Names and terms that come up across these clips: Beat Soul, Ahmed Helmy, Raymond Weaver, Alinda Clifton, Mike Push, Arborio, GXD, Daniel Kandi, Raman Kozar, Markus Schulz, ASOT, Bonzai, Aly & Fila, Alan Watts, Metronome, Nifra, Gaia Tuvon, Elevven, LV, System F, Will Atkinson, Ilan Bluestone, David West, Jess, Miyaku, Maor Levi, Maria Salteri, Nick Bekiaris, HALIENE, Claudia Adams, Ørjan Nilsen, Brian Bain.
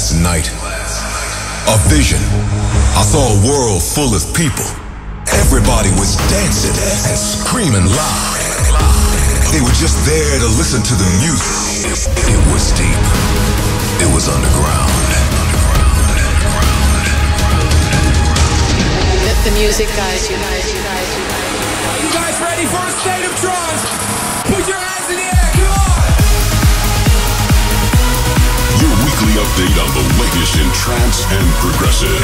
last night. A vision. I saw a world full of people. Everybody was dancing and screaming loud. They were just there to listen to the music. It was deep. It was underground. Let the music guys unite. You guys ready for a state of trance? Put your hands in the air. Come on! Your weekly update on the latest in trance and progressive.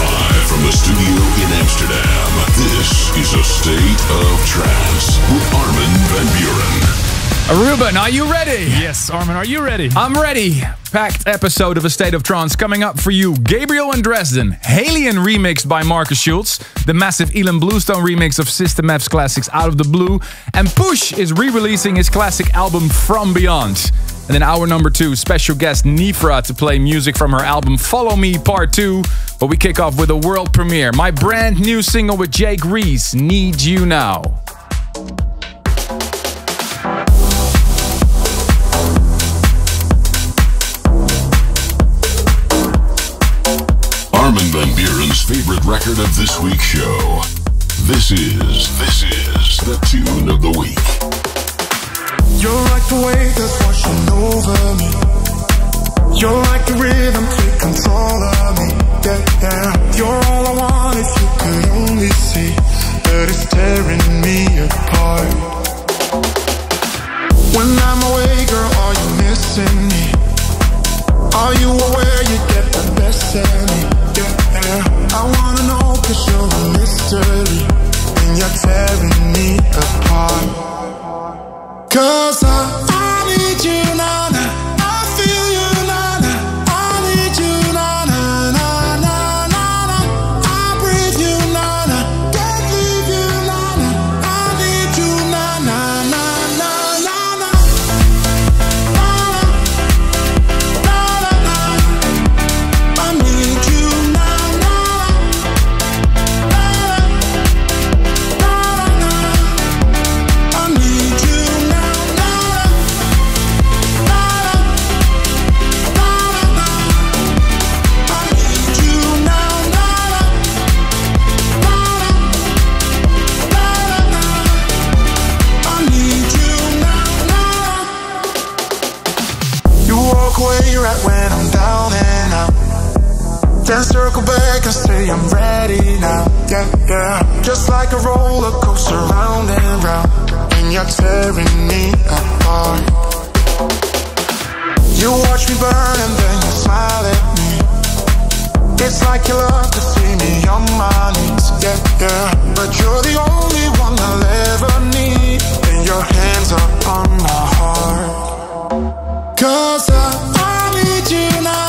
Live from the studio in Amsterdam, this is A State of Trance with Armin van Buuren. Ruben, are you ready? Yes, Armin, are you ready? I'm ready. Packed episode of A State of Trance coming up for you. Gabriel and Dresden, HALIENE remixed by Markus Schulz, the massive Ilan Bluestone remix of System F's classics Out of the Blue, and Push is re-releasing his classic album From Beyond. And in hour number 2, special guest Nifra to play music from her album Follow Me Part 2. But we kick off with a world premiere, my brand new single with Jake Reese, Need You Now. Armin van Buuren's favorite record of this week's show. This is the tune of the week. You're like the wave that's washing over me. You're like the rhythm, take control of me. Yeah, yeah. You're all I want if you could only see that it's tearing me apart. When I'm away, girl, are you missing me? Are you aware you get the best of me? Yeah, yeah. I wanna know cause you're a mystery and you're tearing me apart. Cause I need you now. Then circle back and say I'm ready now, yeah, yeah. Just like a roller coaster, round and round, and you're tearing me apart. You watch me burn and then you smile at me. It's like you love to see me on my knees, yeah, yeah. But you're the only one I'll ever need, and your hands are on my heart. Cause I need you now.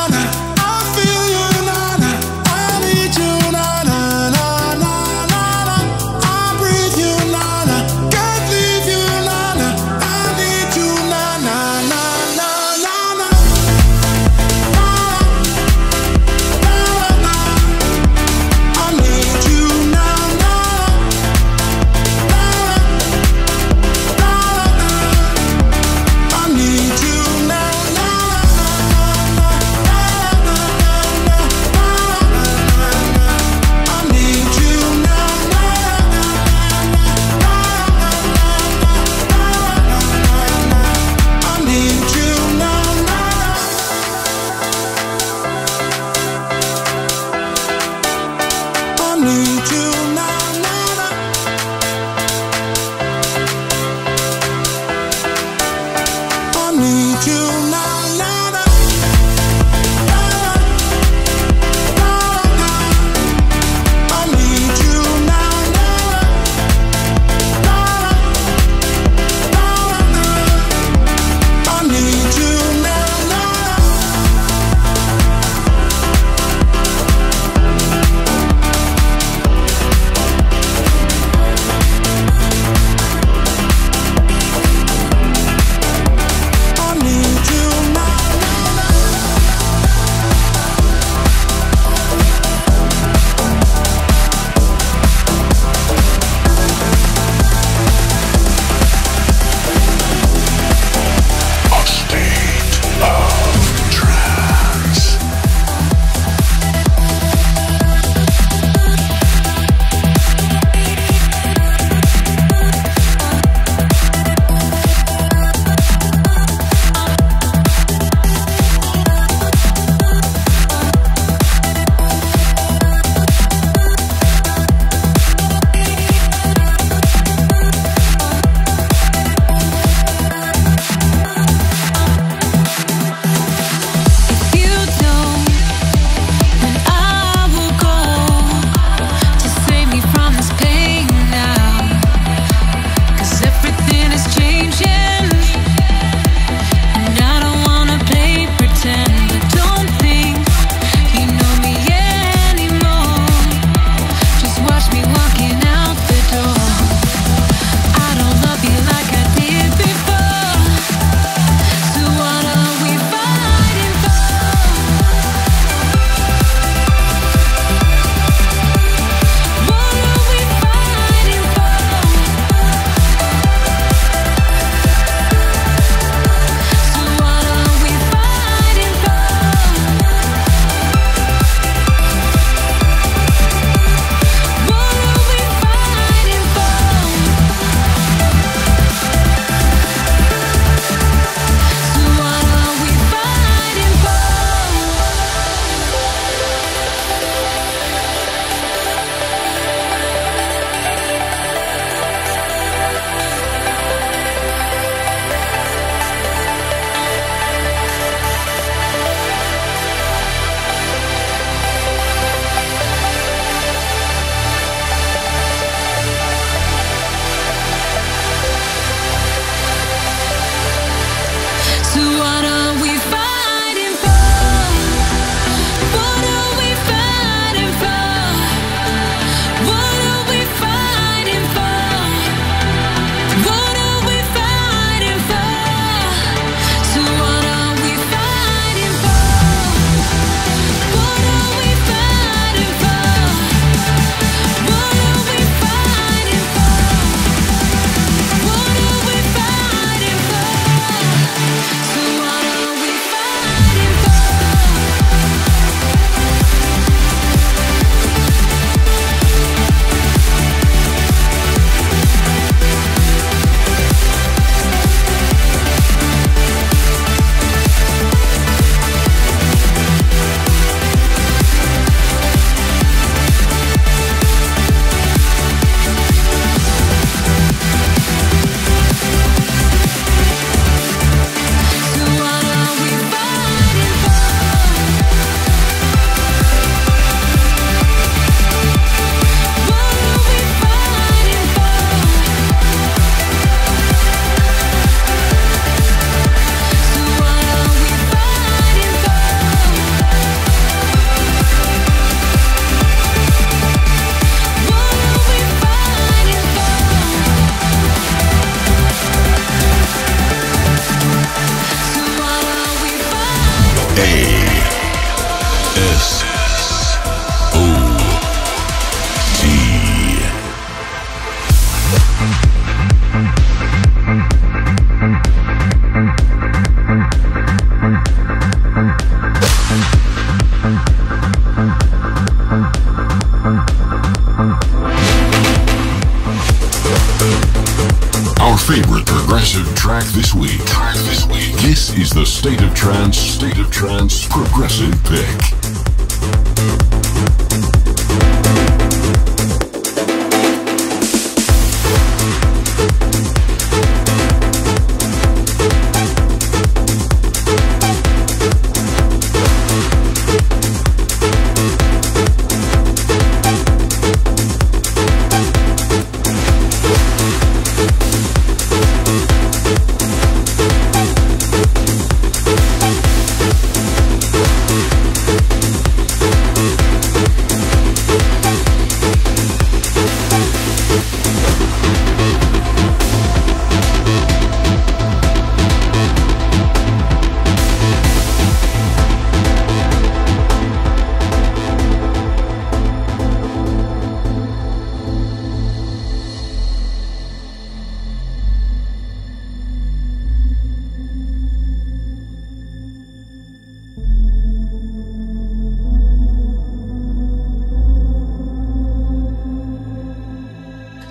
State of Trance Progressive Pick.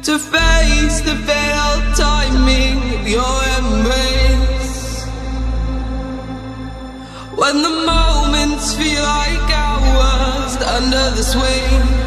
To face the veiled timing of your embrace, when the moments feel like hours under the swing,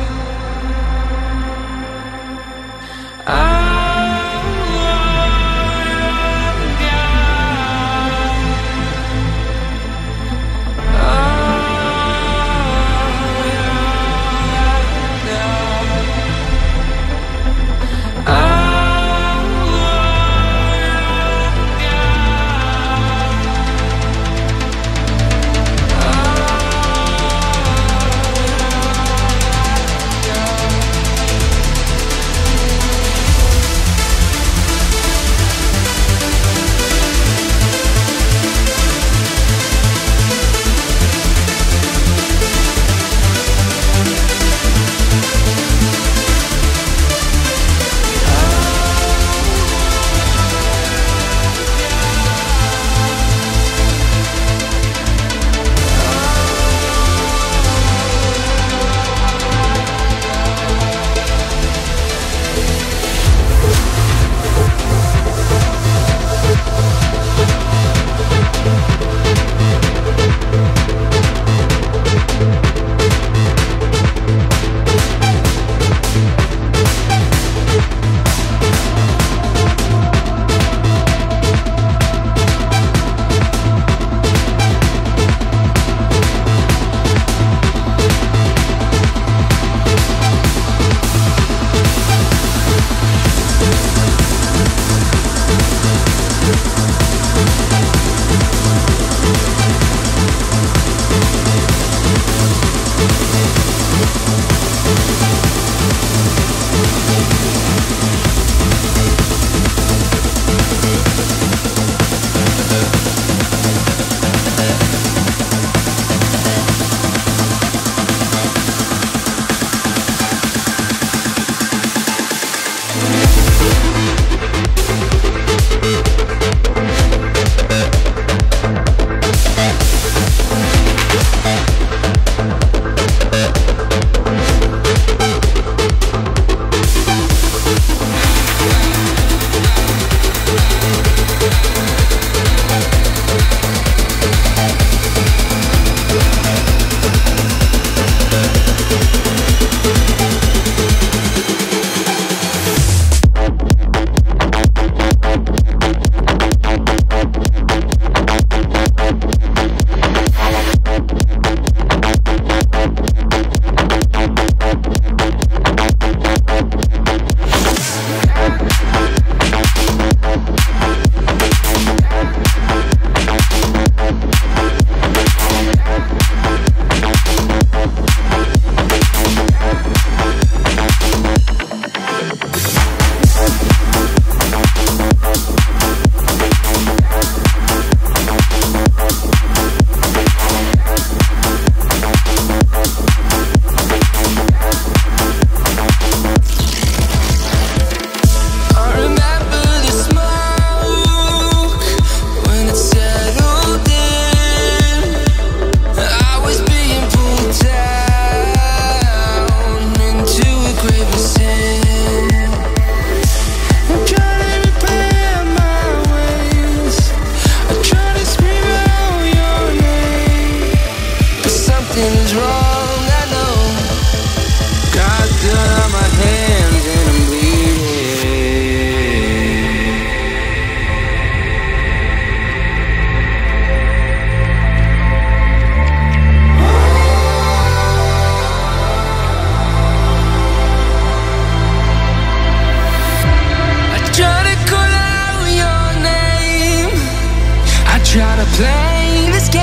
playing this game,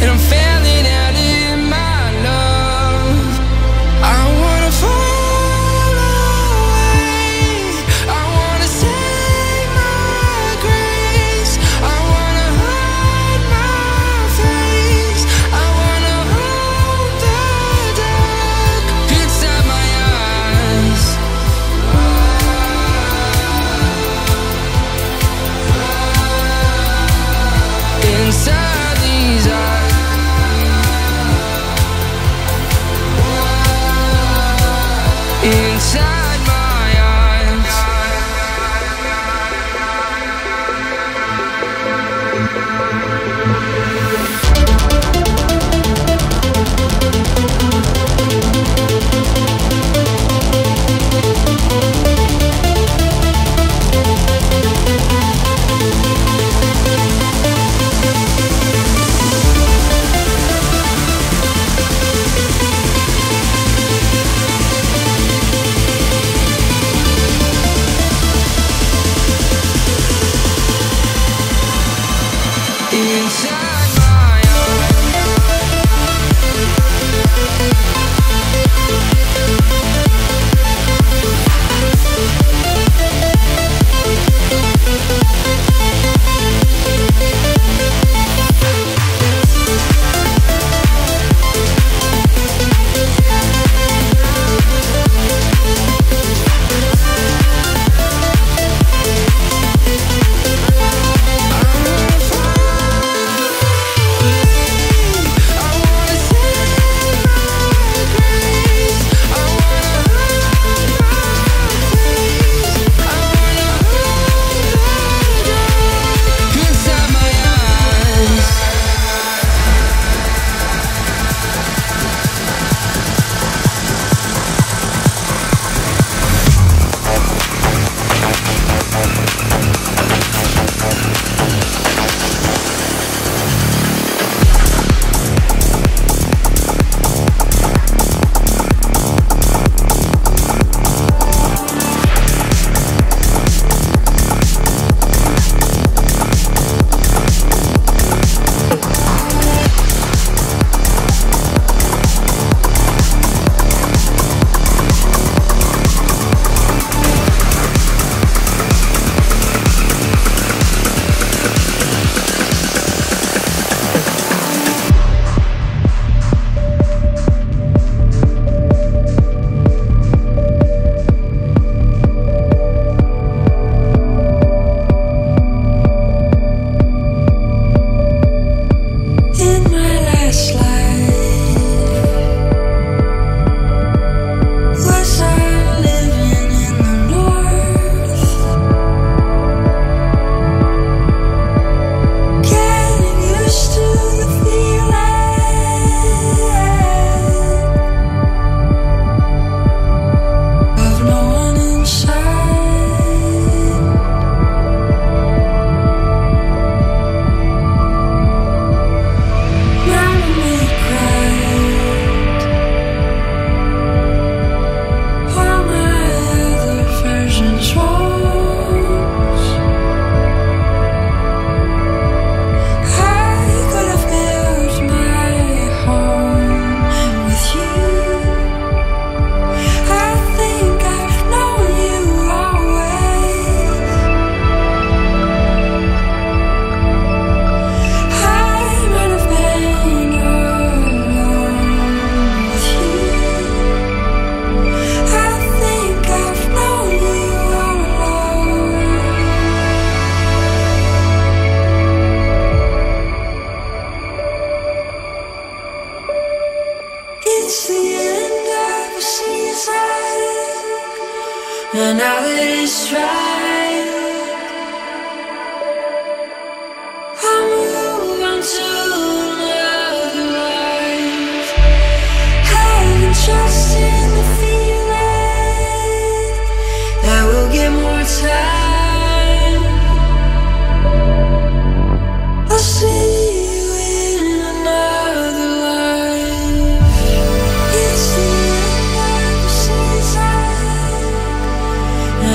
and I'm failing out in my love. I wanna fall away, I wanna save my grace, I wanna hide my face, I wanna hold the dark inside my eyes. Inside these eyes, inside my eyes.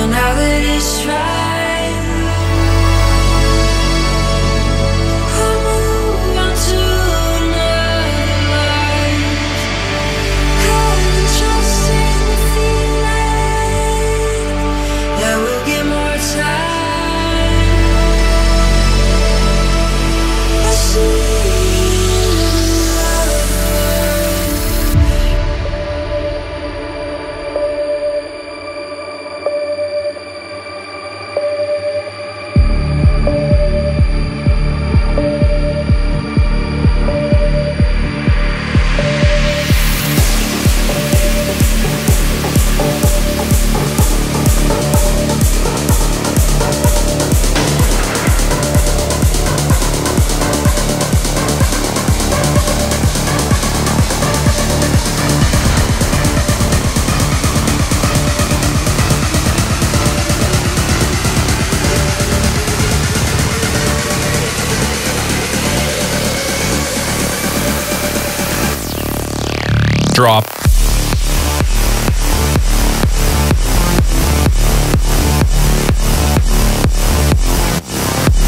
Now that it's right, drop.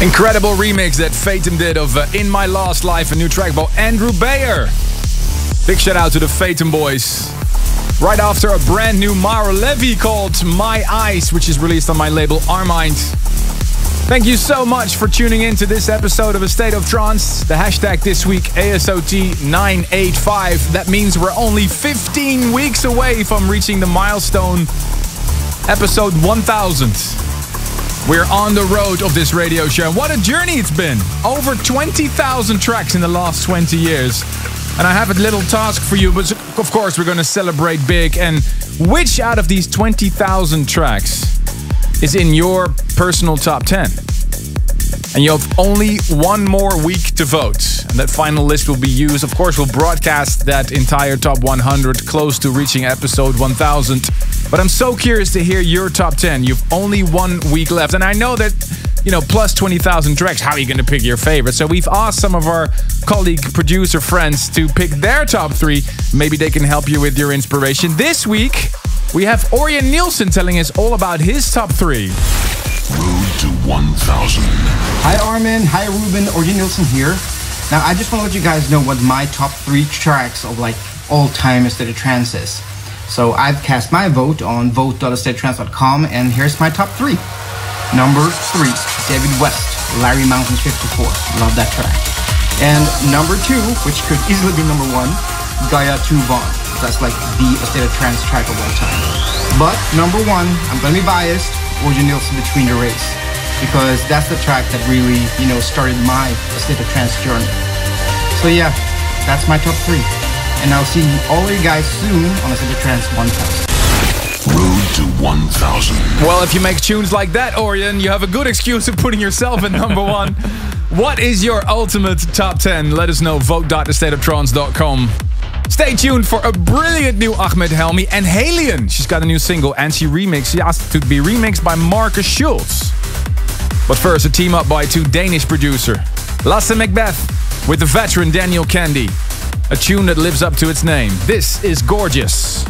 Incredible remix that Fatum did of In My Last Life, a new track by Andrew Bayer. Big shout out to the Fatum boys. Right after, a brand new Maor Levi called My Eyes, which is released on my label Armind. Thank you so much for tuning in to this episode of A State of Trance. The hashtag this week, ASOT985. That means we're only 15 weeks away from reaching the milestone, episode 1000. We're on the road of this radio show. What a journey it's been. Over 20,000 tracks in the last 20 years. And I have a little task for you, but of course we're going to celebrate big. And which out of these 20,000 tracks is in your personal top 10? And you have only one more week to vote. And that final list will be used. Of course, we'll broadcast that entire top 100 close to reaching episode 1000. But I'm so curious to hear your top 10. You've only 1 week left. And I know that, you know, plus 20,000 tracks, how are you going to pick your favorite? So we've asked some of our colleague producer friends to pick their top 3. Maybe they can help you with your inspiration. This week, we have Ørjan Nilsen telling us all about his top 3. Road to 1000. Hi Armin, hi Ruben, Ørjan Nilsen here. Now I just want to let you guys know what my top 3 tracks of like all time State of Trance is. So I've cast my vote on vote.astateoftrance.com, and here's my top 3. Number 3, David West, Larry Mountains 54. Love that track. And number 2, which could easily be number 1, Gaia Tuvon. That's like the A State of Trance track of all time. But number 1, I'm gonna be biased, Ørjan Nilsen, Between the Race, because that's the track that really, you know, started my A State of Trance journey. So yeah, that's my top 3, and I'll see all you guys soon on A State of Trance 1000. Road to 1000. Well, if you make tunes like that, Ørjan, you have a good excuse of putting yourself at number 1. What is your ultimate top 10? Let us know. Vote.astateoftrance.com. Stay tuned for a brilliant new Ahmed Helmy and HALIENE. She's got a new single and she asked to be remixed by Markus Schulz. But first, a team up by two Danish producer, Lasse Macbeth with the veteran Daniel Kandi. A tune that lives up to its name. This is Gorgeous.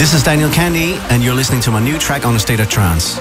This is Daniel Kandi, and you're listening to my new track on A State of Trance.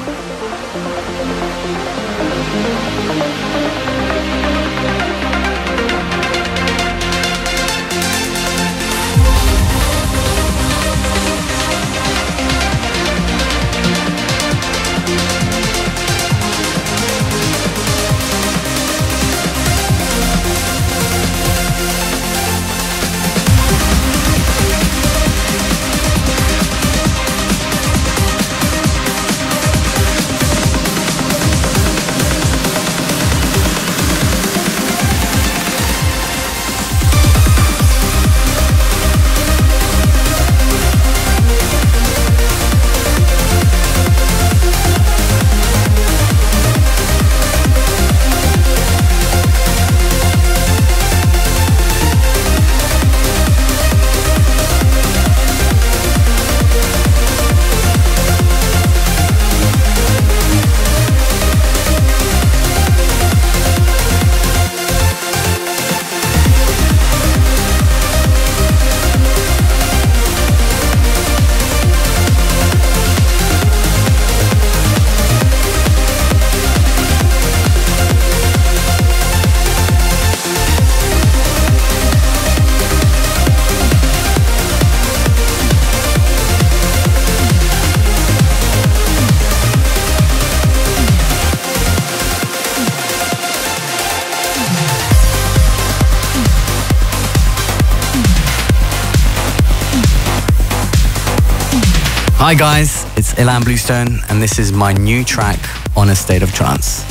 Hi guys, it's Ilan Bluestone and this is my new track on A State of Trance.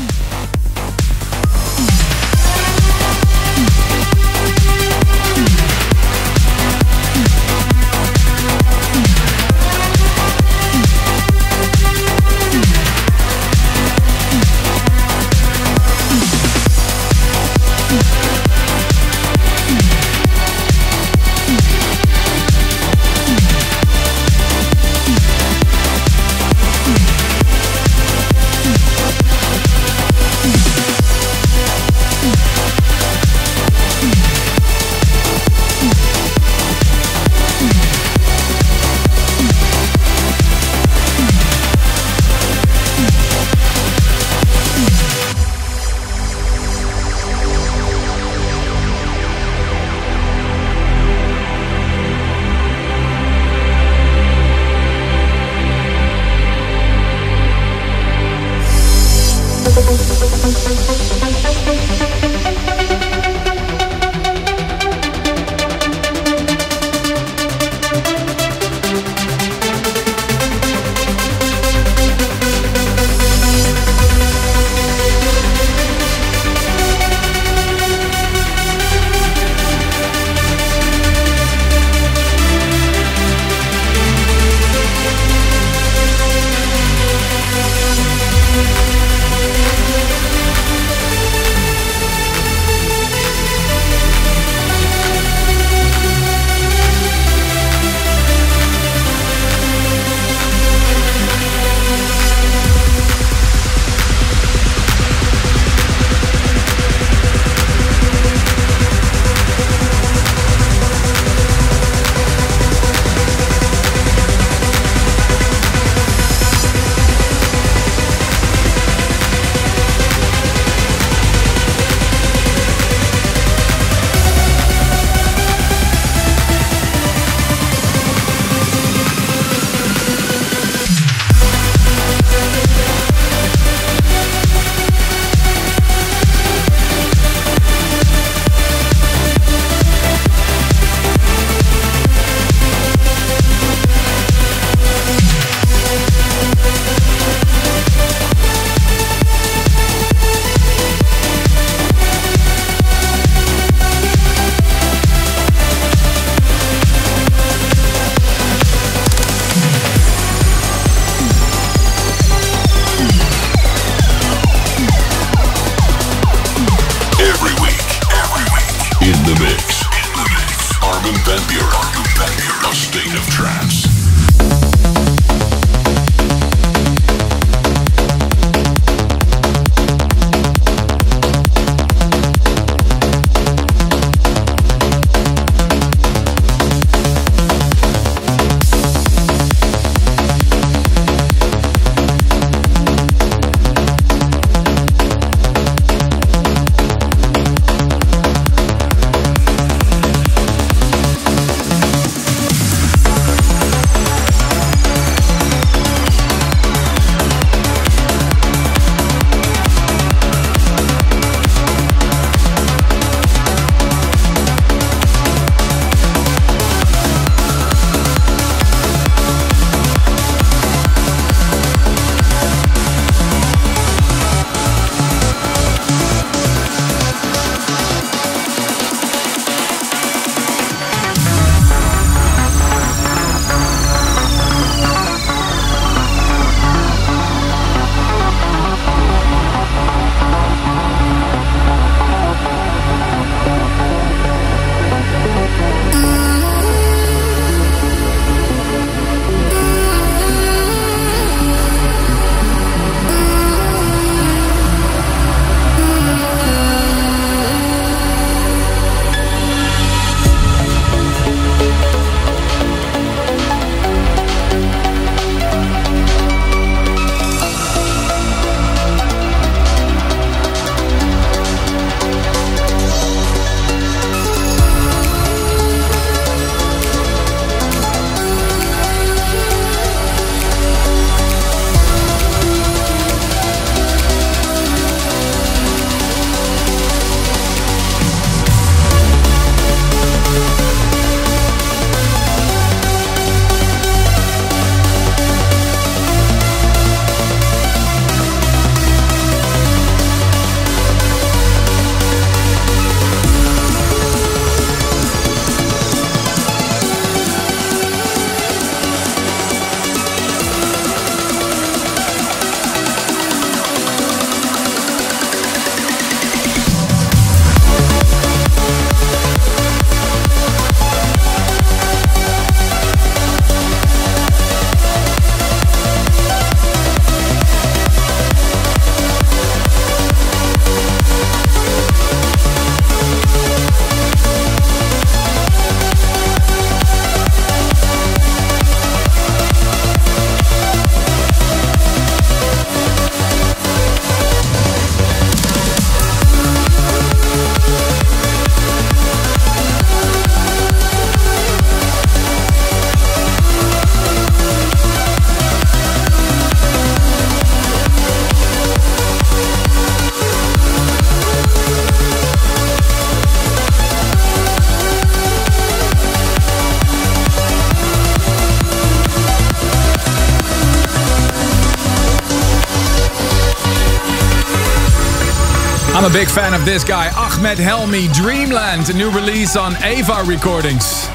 a big fan of this guy, Ahmed Helmy, Dreamland, a new release on Ava Recordings.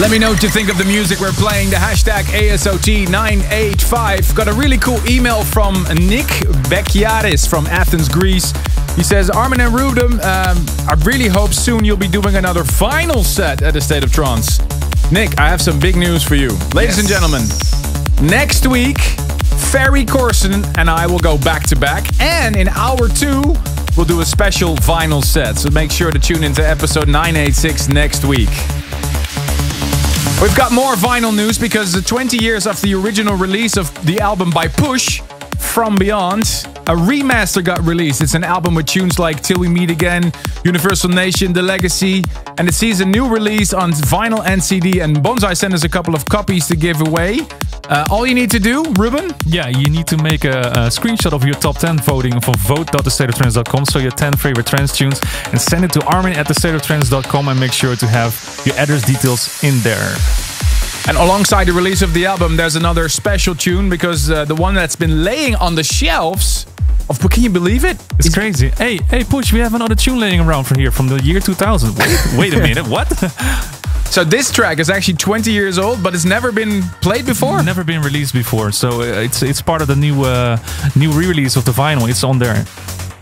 Let me know what you think of the music we're playing, the hashtag ASOT985. Got a really cool email from Nick Bekiaris from Athens, Greece. He says, Armin and Ruben, I really hope soon you'll be doing another final set at A State of Trance. Nick, I have some big news for you. Ladies and gentlemen, next week, Ferry Corsten and I will go back-to-back. And in hour two, we'll do a special vinyl set. So make sure to tune into episode 986 next week. We've got more vinyl news because 20 years after the original release of the album by Push, From Beyond, a remaster got released. It's an album with tunes like Till We Meet Again, Universal Nation, The Legacy, and it sees a new release on vinyl and CD, and Bonzai sent us a couple of copies to give away. All you need to do, Ruben? Yeah, you need to make a screenshot of your top 10 voting for vote.thestateoftrance.com, so your 10 favorite trance tunes, and send it to armin@thestateoftrance.com and make sure to have your address details in there. And alongside the release of the album, there's another special tune, because the one that's been laying on the shelves of, can you believe it? It's crazy. Hey, Push, we have another tune laying around from here, from the year 2000. Wait a minute, what? So this track is actually 20 years old, but it's never been played before. Never been released before, so it's part of the new re-release of the vinyl. It's on there.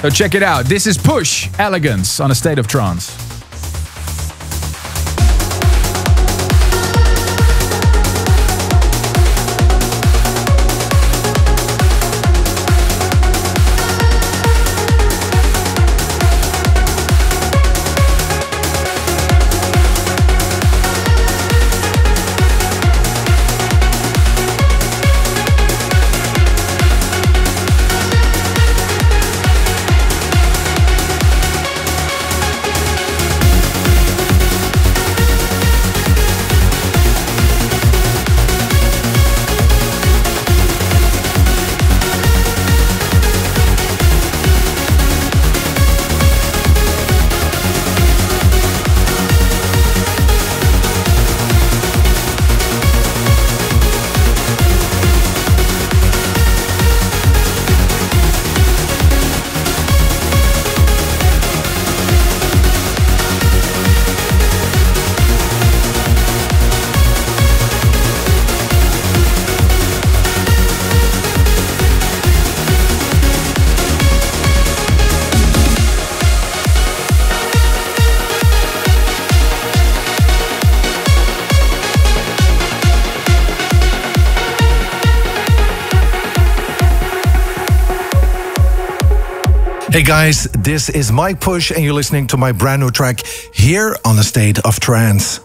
So check it out. This is Push, Elegance, on A State of Trance. Hey guys, this is Mike Push and you're listening to my brand new track here on A State of Trance.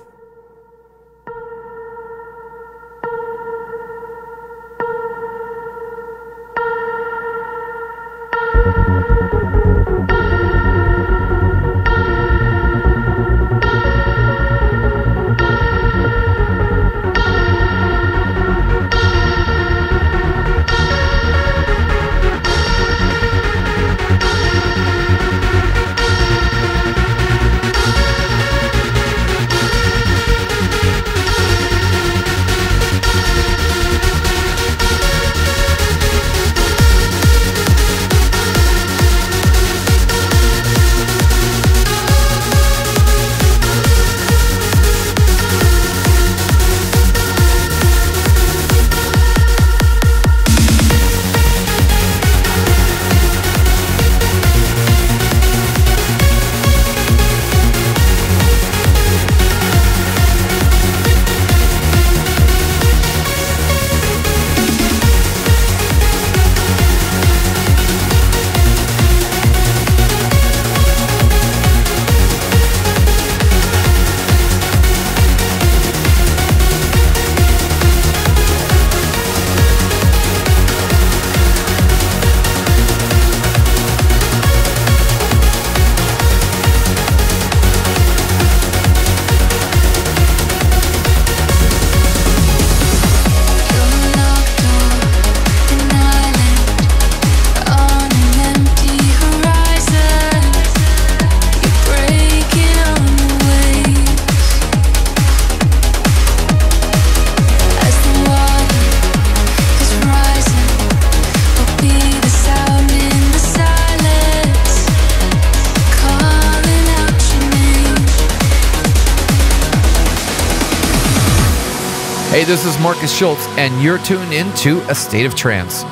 Hey, this is Markus Schulz, and you're tuned into A State of Trance.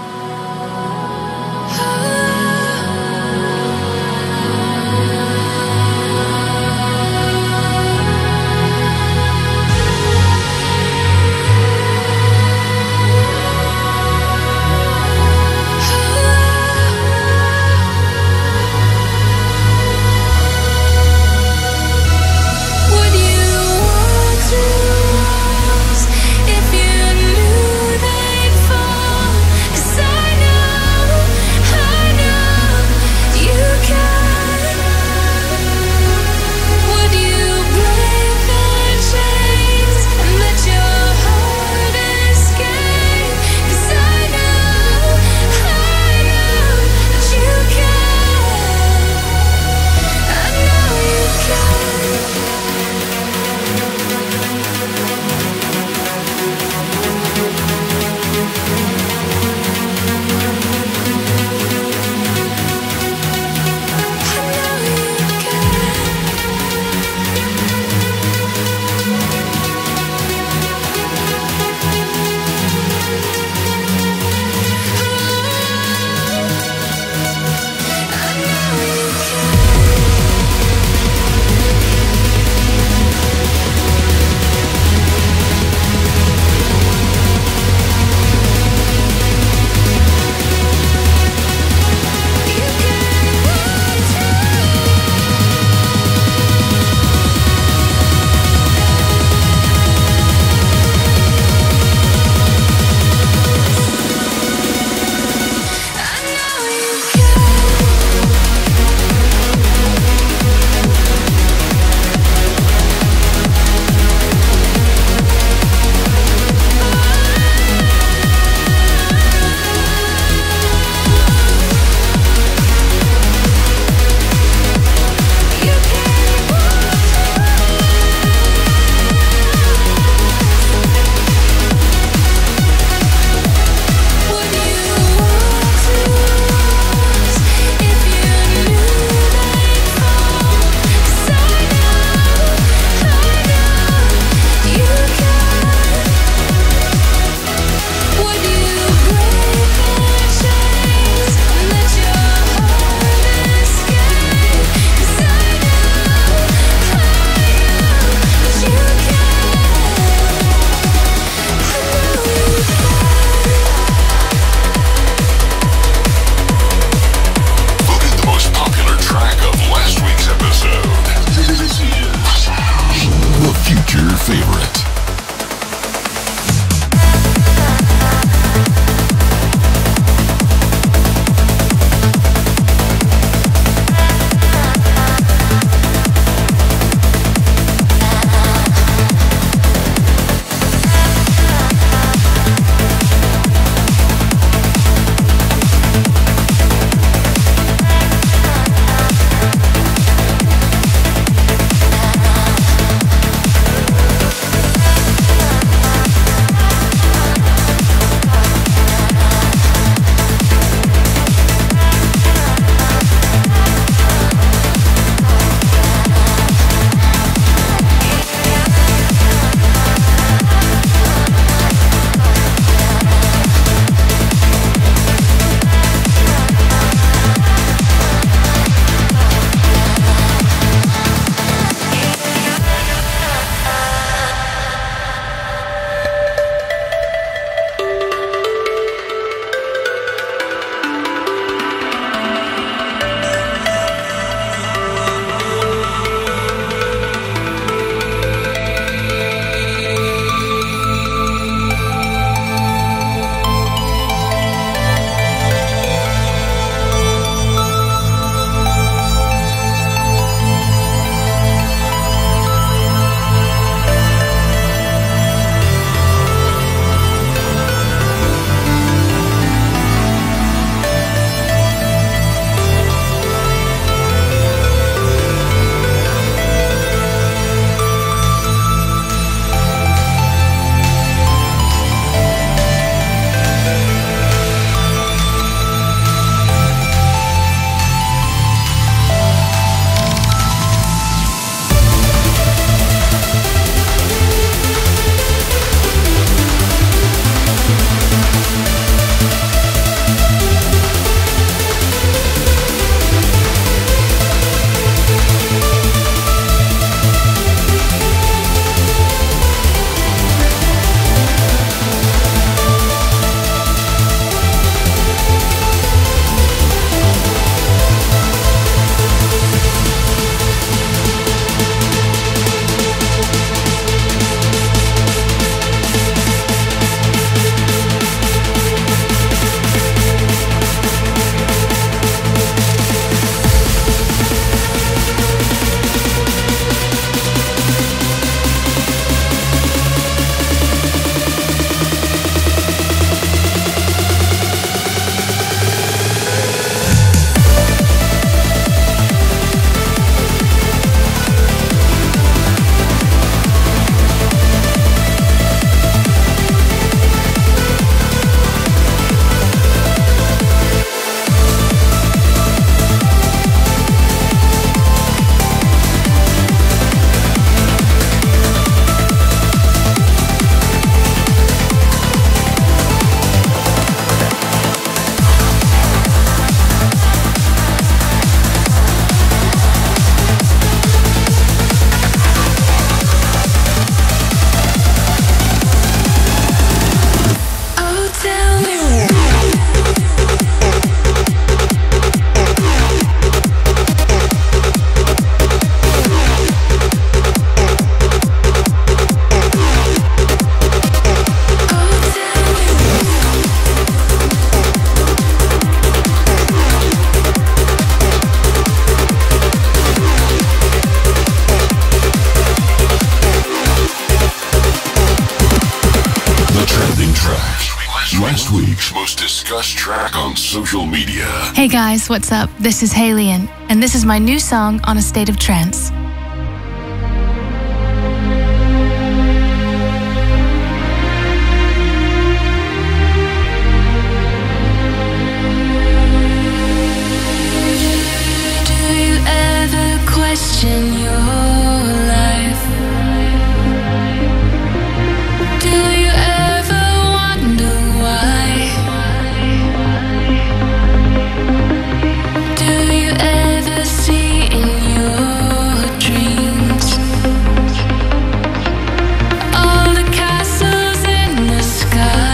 discuss track on social media. Hey guys, what's up? This is HALIENE, and this is my new song on A State of Trance. Question your life. Do you ever wonder why? Do you ever see in your dreams all the castles in the sky?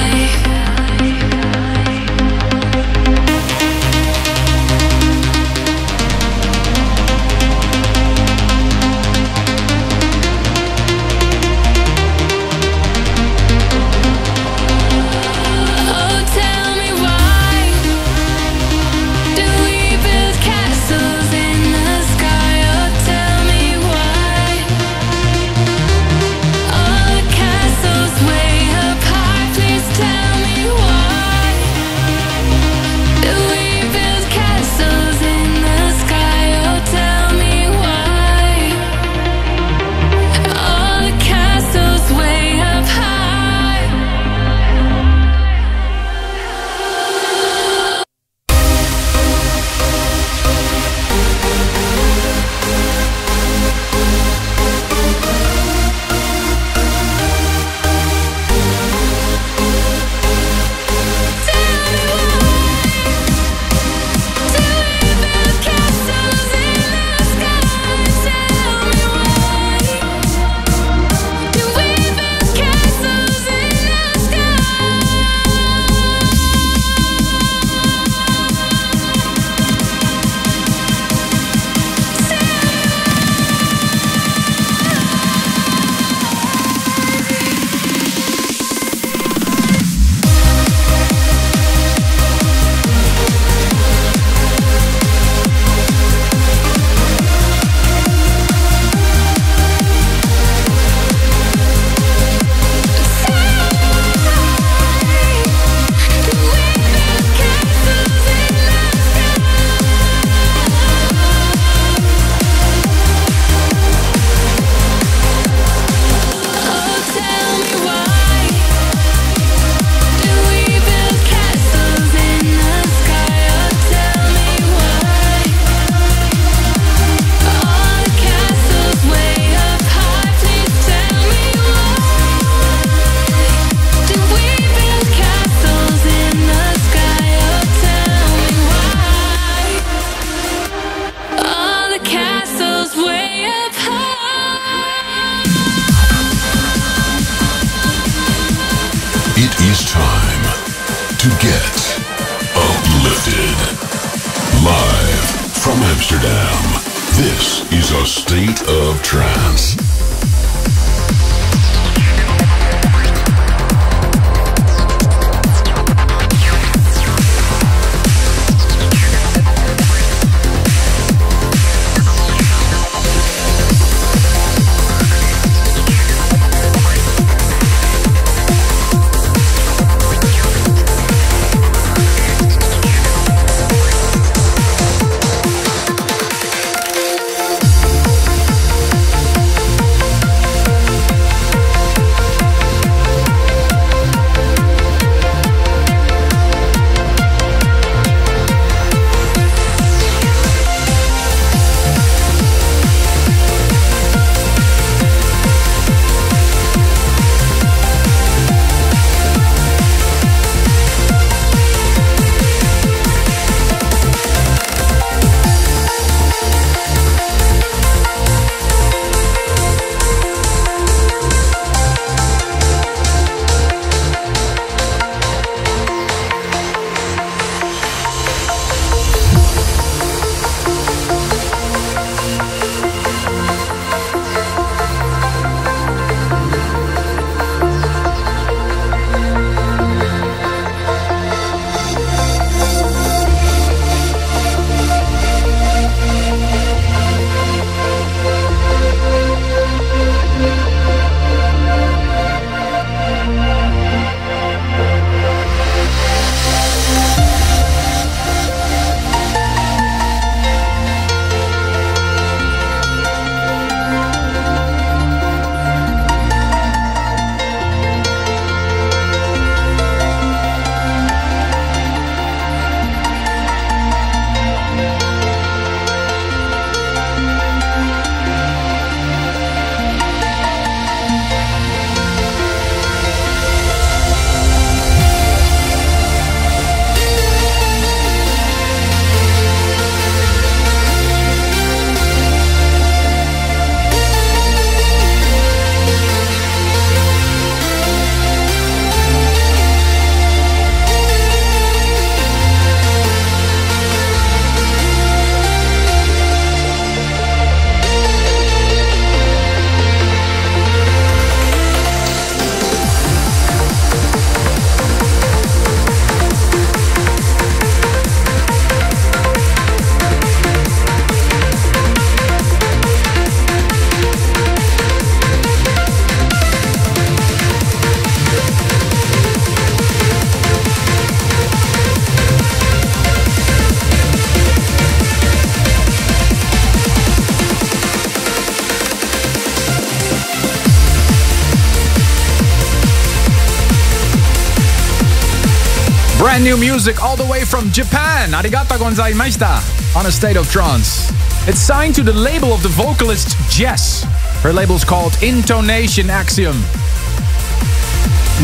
Brand new music all the way from Japan. Arigata gonzaimashita on A State of Trance. It's signed to the label of the vocalist Jess. Her label's called Intonation Axiom.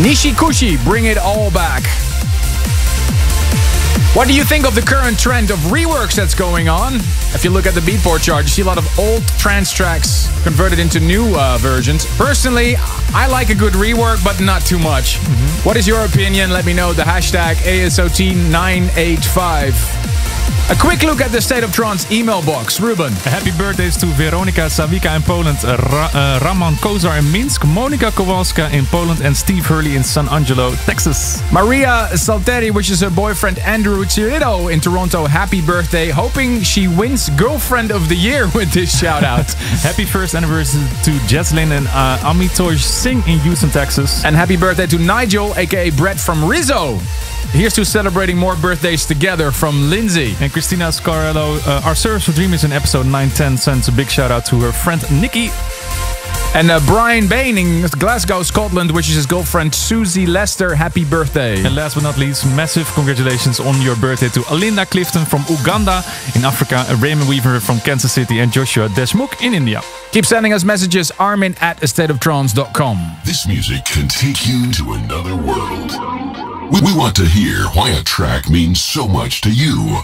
Nishikushi, bring it all back. What do you think of the current trend of reworks that's going on? If you look at the Beatport chart, you see a lot of old trance tracks converted into new versions. Personally, I like a good rework, but not too much. Mm-hmm. What is your opinion? Let me know. The hashtag ASOT985. A quick look at the State of Trance email box. Ruben. Happy birthdays to Veronica Savika in Poland, Raman Kozar in Minsk, Monica Kowalska in Poland, and Steve Hurley in San Angelo, Texas. Maria Salteri wishes her boyfriend Andrew Cirillo in Toronto happy birthday, hoping she wins Girlfriend of the Year with this shout-out. Happy first anniversary to Jesslyn and Amitoj Singh in Houston, Texas. And happy birthday to Nigel, a.k.a. Brett from Rizzo. Here's to celebrating more birthdays together from Lindsay. And Christina Scarello, our service for Dreamers in episode 910 sends a big shout-out to her friend Nikki. And Brian Bain in Glasgow, Scotland, wishes his girlfriend Susie Lester happy birthday. And last but not least, massive congratulations on your birthday to Alinda Clifton from Uganda in Africa, Raymond Weaver from Kansas City, and Joshua Deshmukh in India. Keep sending us messages, armin@astateoftrance.com. This music can take you to another world. We want to hear why a track means so much to you.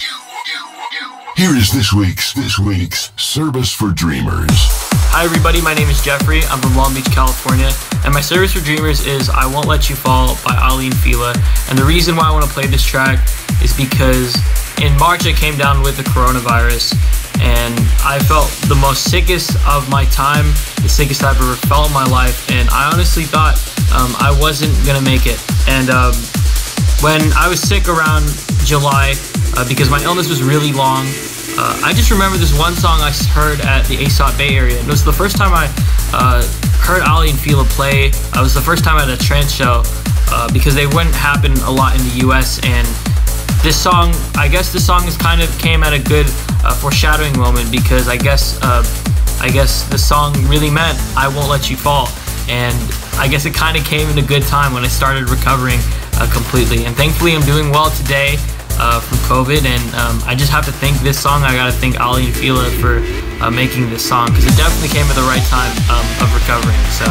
Here is this week's Service for Dreamers. Hi everybody, my name is Jeffrey. I'm from Long Beach, California, and my Service for Dreamers is I Won't Let You Fall by Aly & Fila. And the reason why I want to play this track is because in March I came down with the coronavirus, and I felt the most sickest of my time, the sickest I've ever felt in my life, and I honestly thought I wasn't gonna make it. And when I was sick around July, because my illness was really long, I just remember this one song I heard at the ASOT Bay Area. It was the first time I heard Aly & Fila play. It was the first time at a trance show, because they wouldn't happen a lot in the US, and this song, I guess this song is kind of came at a good foreshadowing moment, because I guess the song really meant I won't let you fall, and I guess it kind of came in a good time when I started recovering completely, and thankfully I'm doing well today from COVID, and I just have to thank this song. I gotta thank Aly & Fila for making this song, because it definitely came at the right time of recovering, so...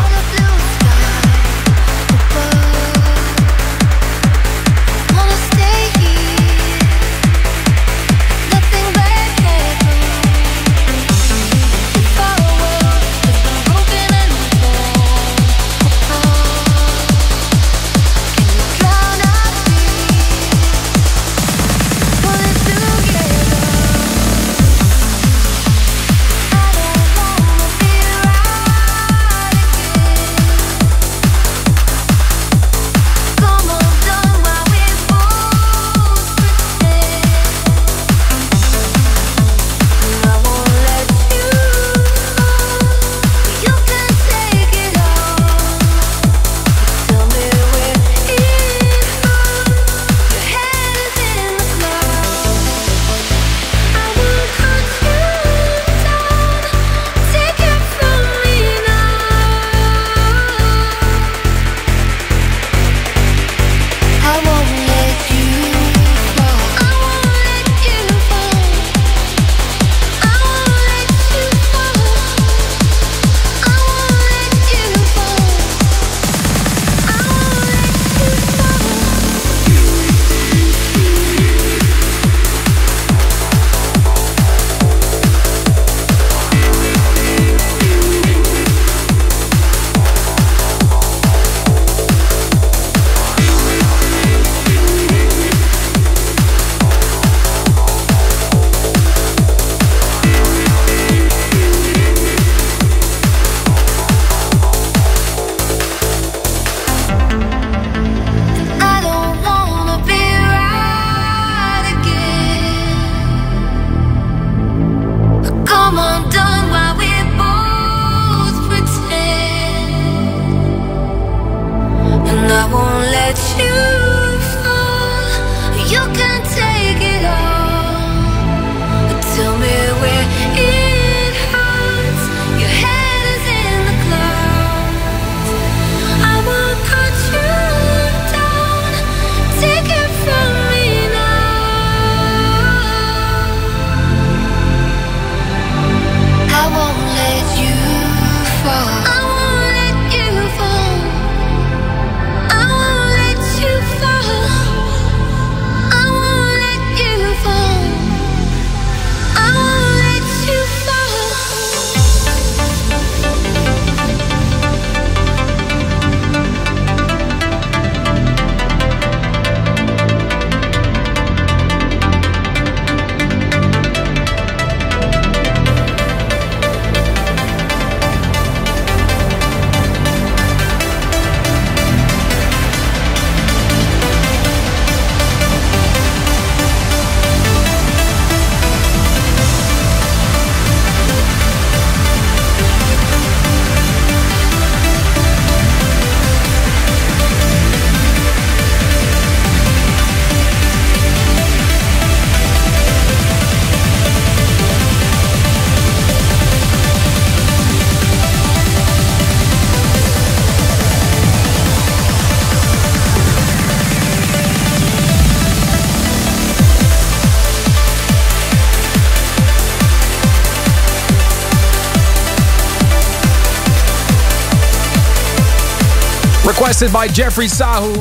requested by Jeffrey Sahu.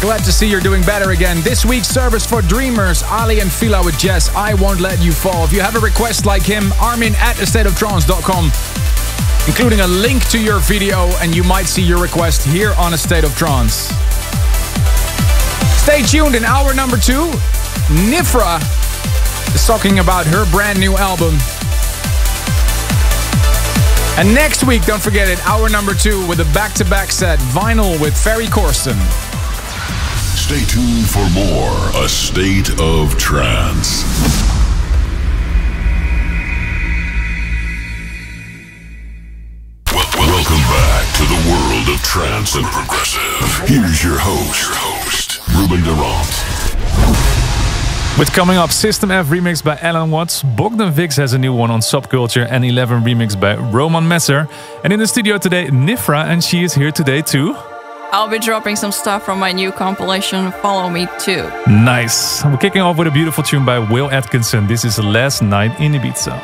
Glad to see you're doing better again. This week's service for Dreamers, Aly and Fila with Jess, I Won't Let You Fall. If you have a request like him, armin@astateoftrance.com, including a link to your video, and you might see your request here on A State of Trance. Stay tuned. In hour number 2, Nifra is talking about her brand new album. And next week, don't forget it, hour number 2 with a back-to-back set, Vinyl with Ferry Corsten. Stay tuned for more A State of Trance. Welcome back to the world of trance and progressive. Here's your host, Ruben de Ronde. With coming up, System F remix by Alan Watts, Bogdan Vix has a new one on Subculture, and Elevven remix by Roman Messer. And in the studio today, Nifra, and she is here today too. I'll be dropping some stuff from my new compilation, Follow Me Too. Nice. We're kicking off with a beautiful tune by Will Atkinson. This is Last Night in Ibiza.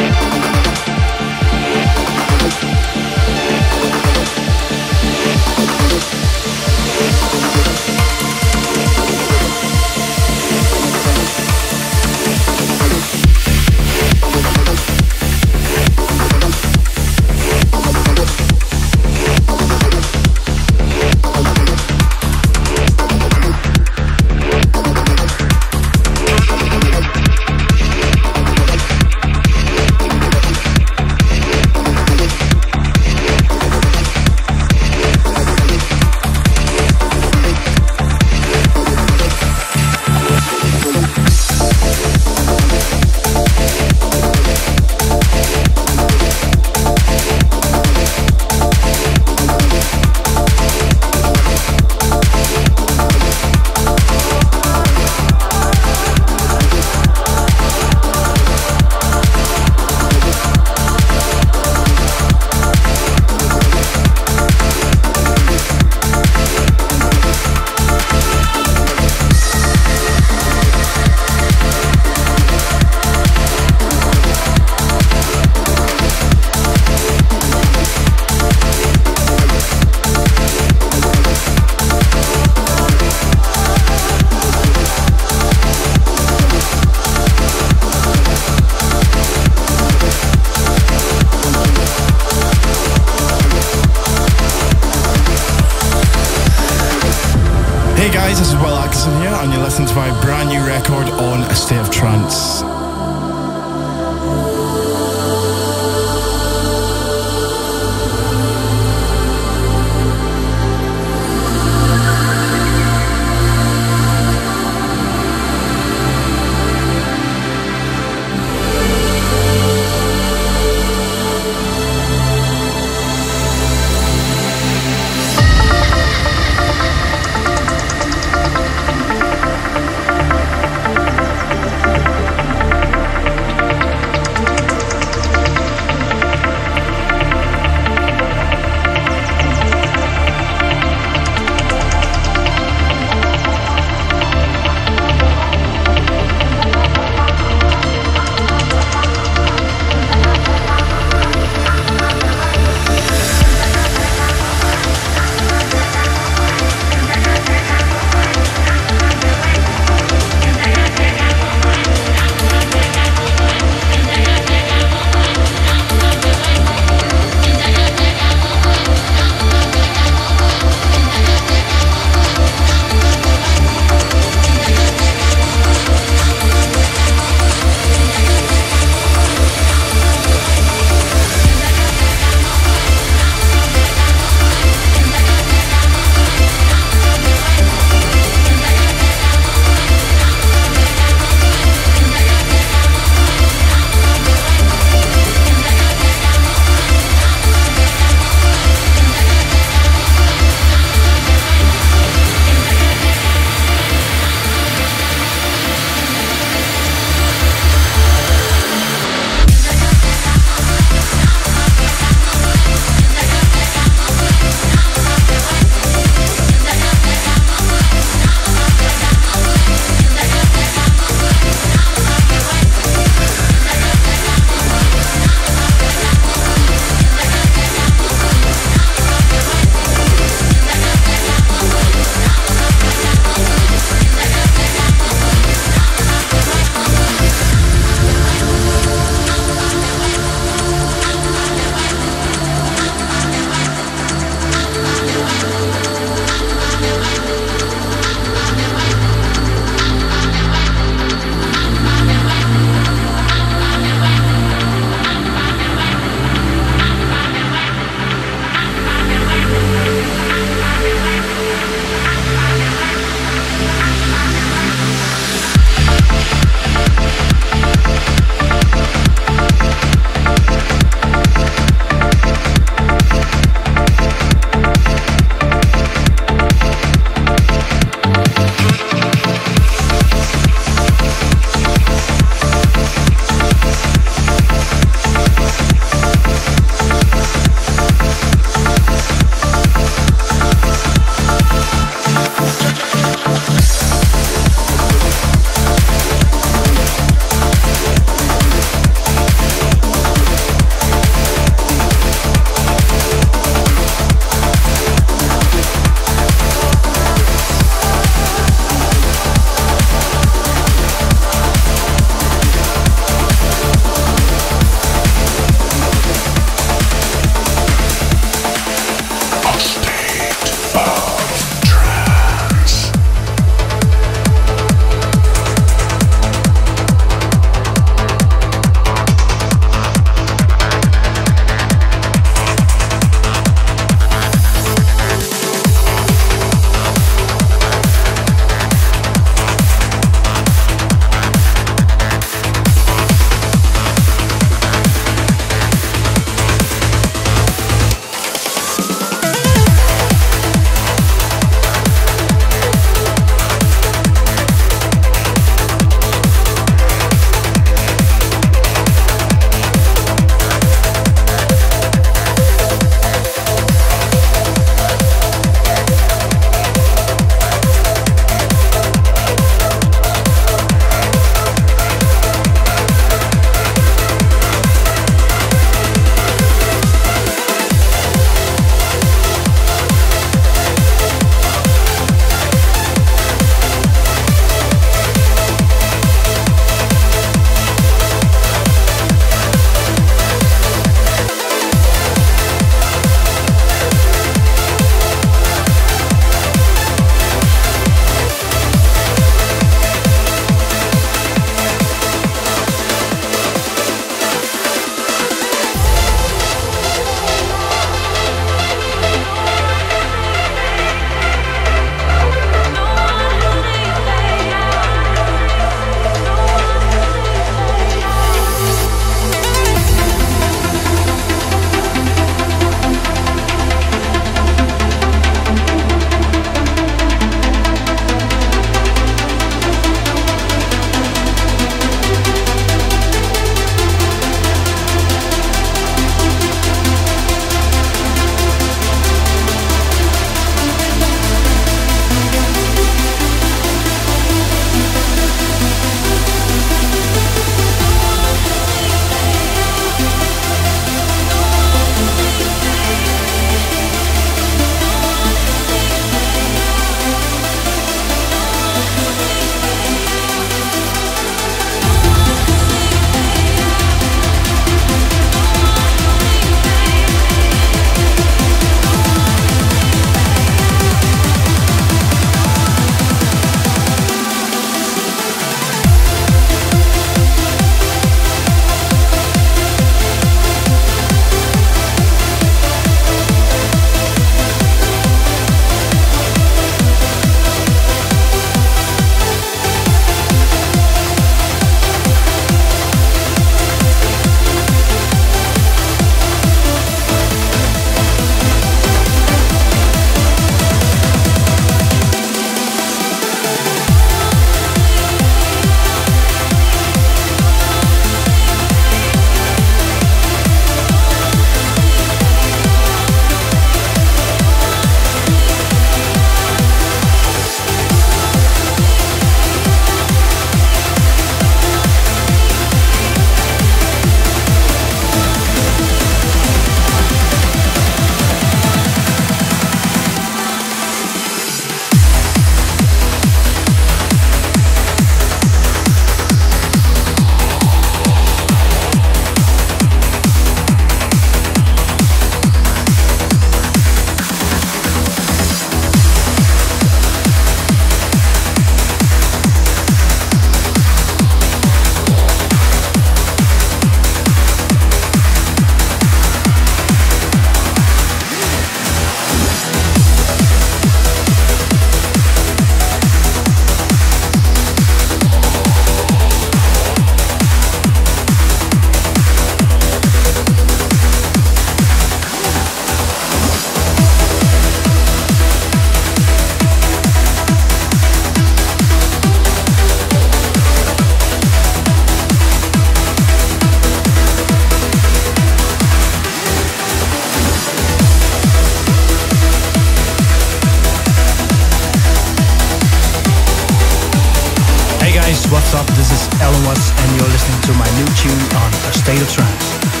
What's up, this is Alan Watts and you're listening to my new tune on A State of Trance.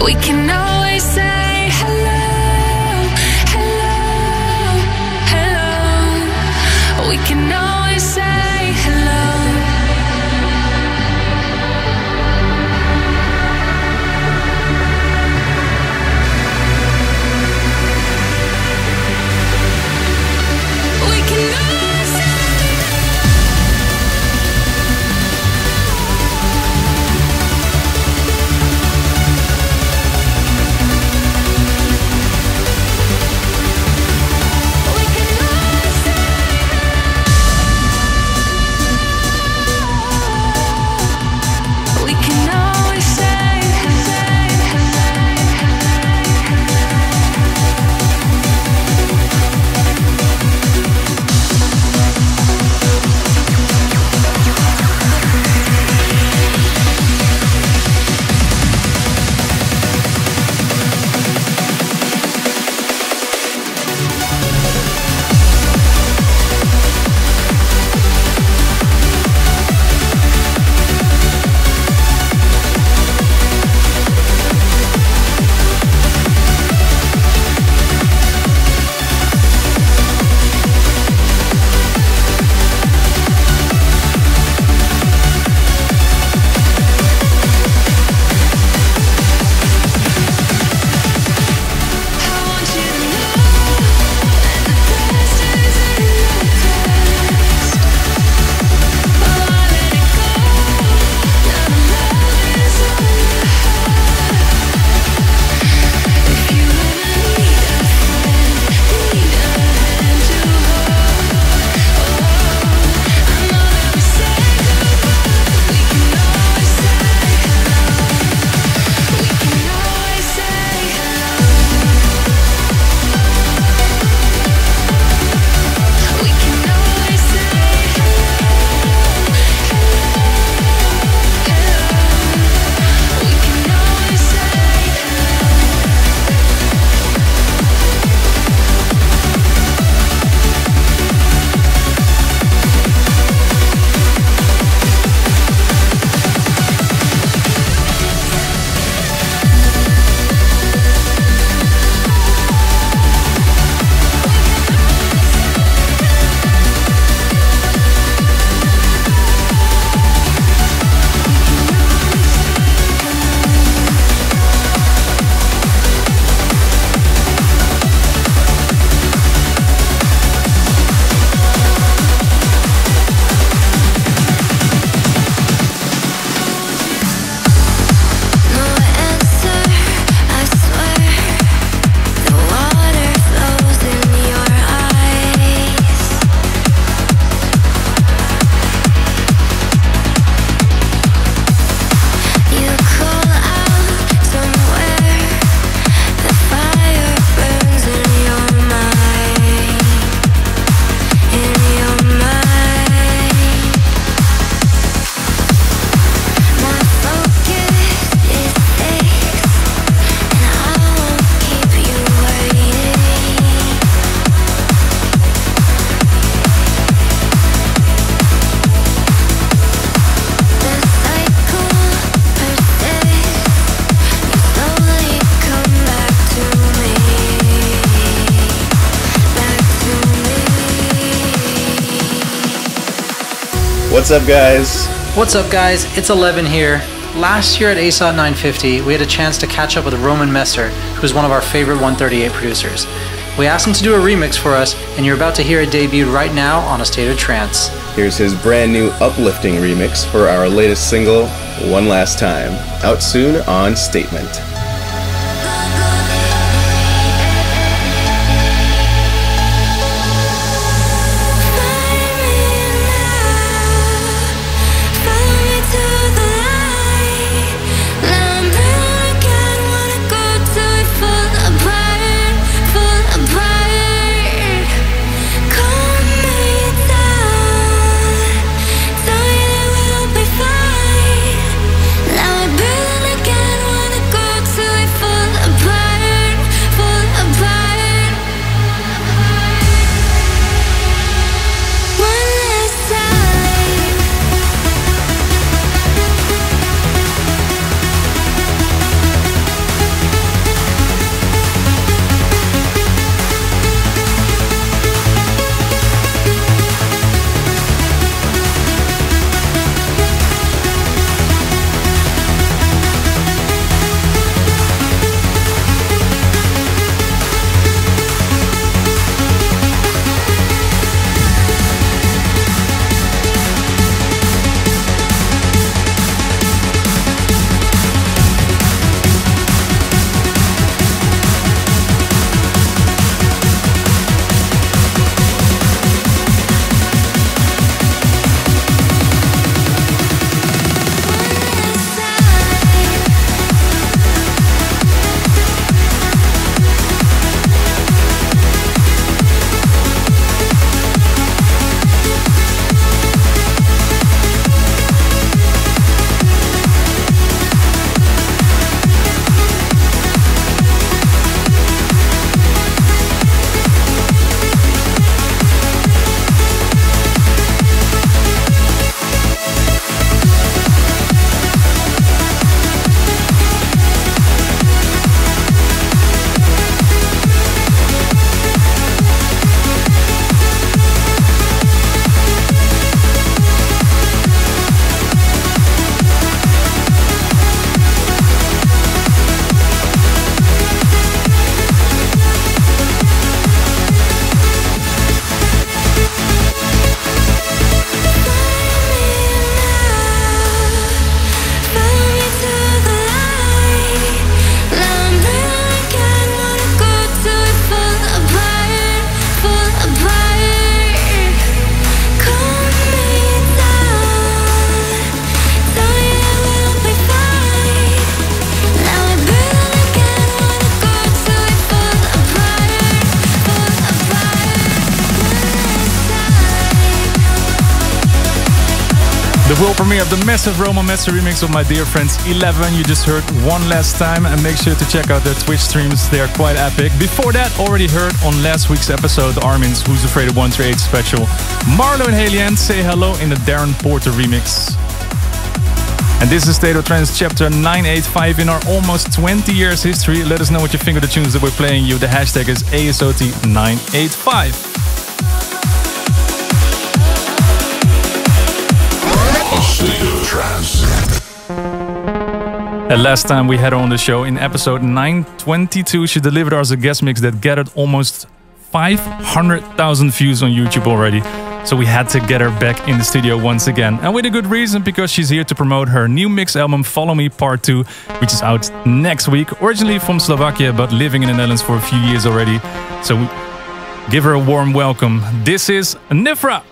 We can always say What's up guys, it's Elevven here. Last year at ASOT 950 we had a chance to catch up with Roman Messer, who's one of our favorite 138 producers. We asked him to do a remix for us, and you're about to hear it debuted right now on A State of Trance. Here's his brand new uplifting remix for our latest single, One Last Time, out soon on Statement. The massive Roman Messer remix of my dear friends Elevven. You just heard One Last Time, and make sure to check out their Twitch streams, they are quite epic. Before that, already heard on last week's episode Armind's Who's Afraid of 138 special, Marlo and HALIENE, Say Hello in the Darren Porter remix. And this is State of Trance chapter 985. In our almost 20 years history, let us know what you think of the tunes that we're playing you. The hashtag is ASOT985. And last time we had her on the show in episode 922, she delivered us a guest mix that gathered almost 500,000 views on YouTube already. So we had to get her back in the studio once again. And with a good reason, because she's here to promote her new mix album Follow Me Part 2, which is out next week. Originally from Slovakia, but living in the Netherlands for a few years already. So we give her a warm welcome. This is Nifra.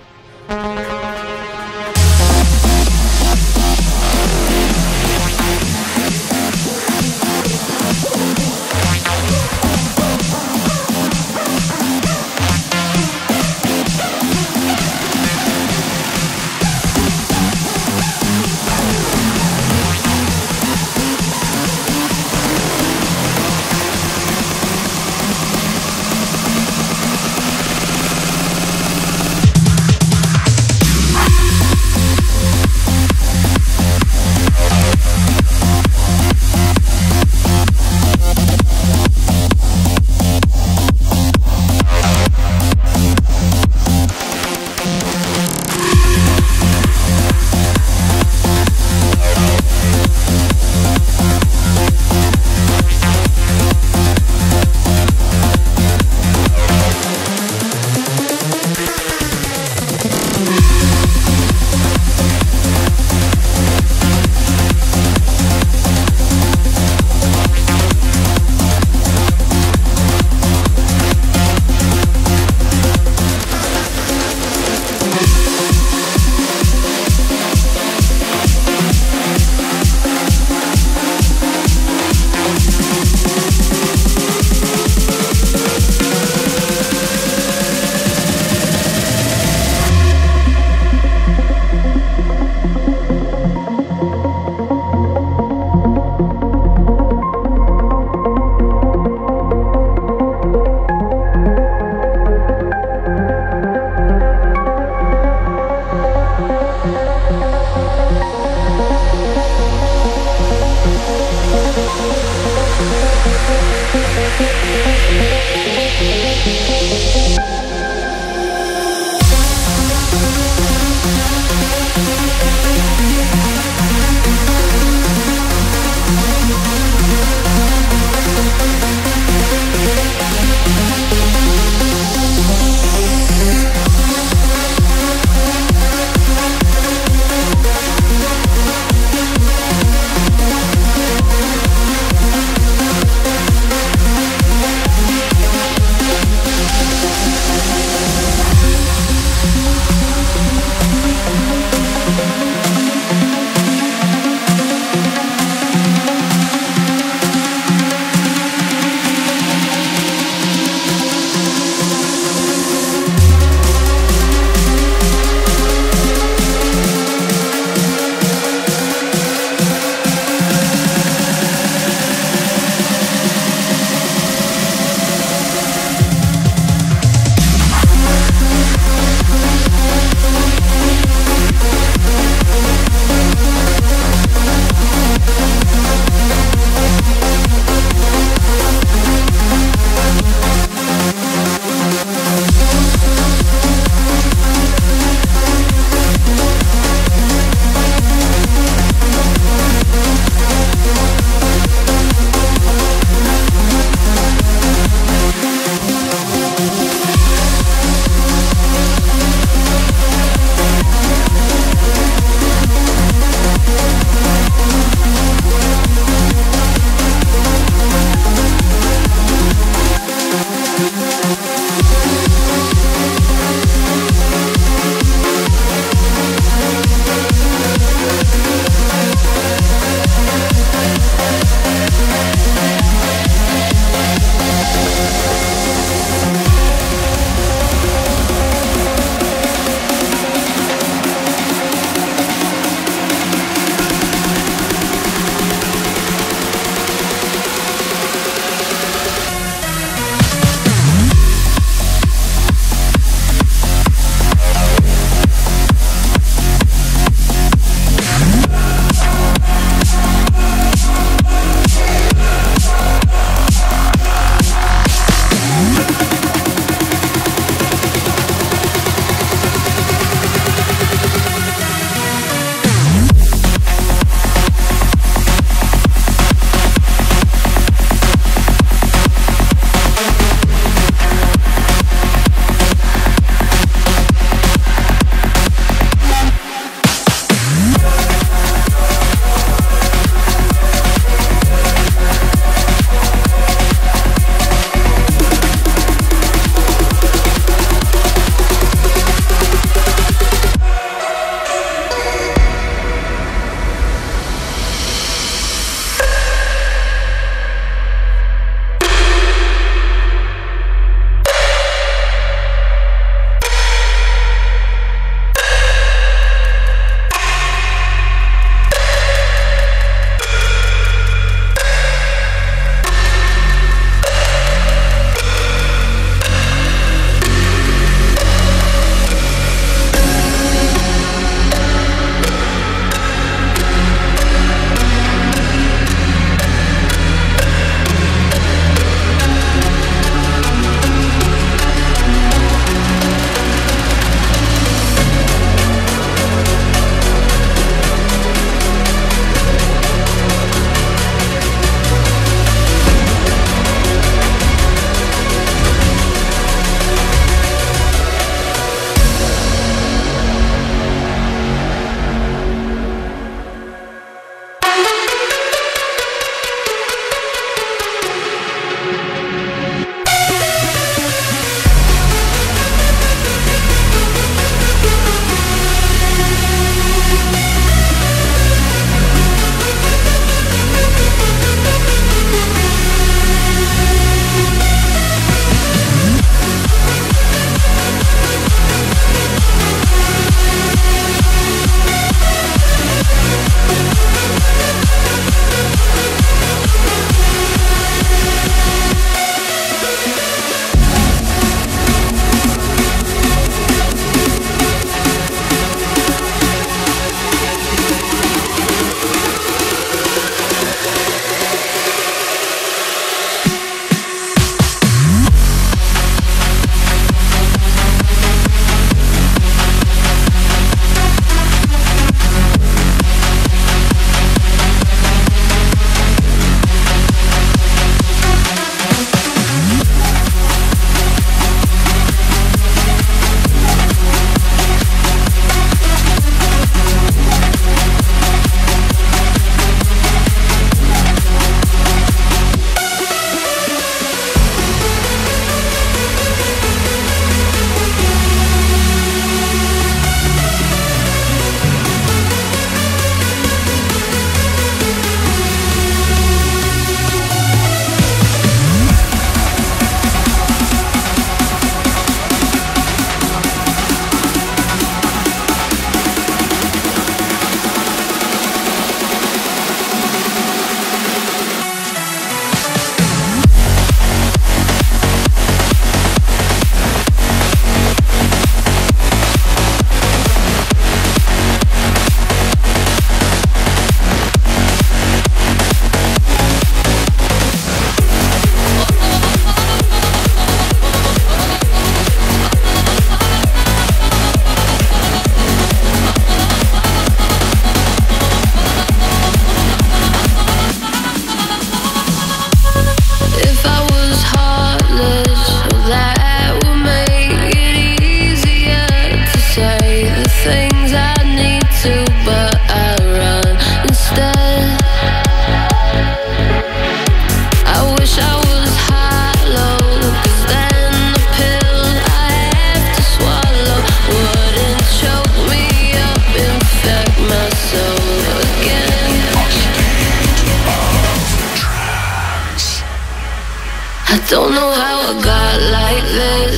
Don't know how I got like this.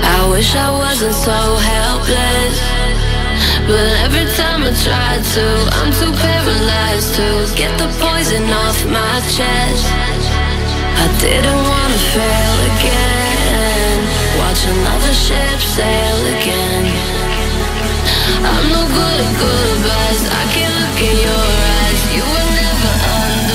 I wish I wasn't so helpless, but every time I try to, I'm too paralyzed to get the poison off my chest. I didn't wanna fail again, watch another ship sail again. I'm no good at good advice, I can't look in your eyes, you would never understand.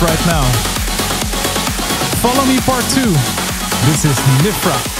Right now, Follow Me Part 2. This is Nifra.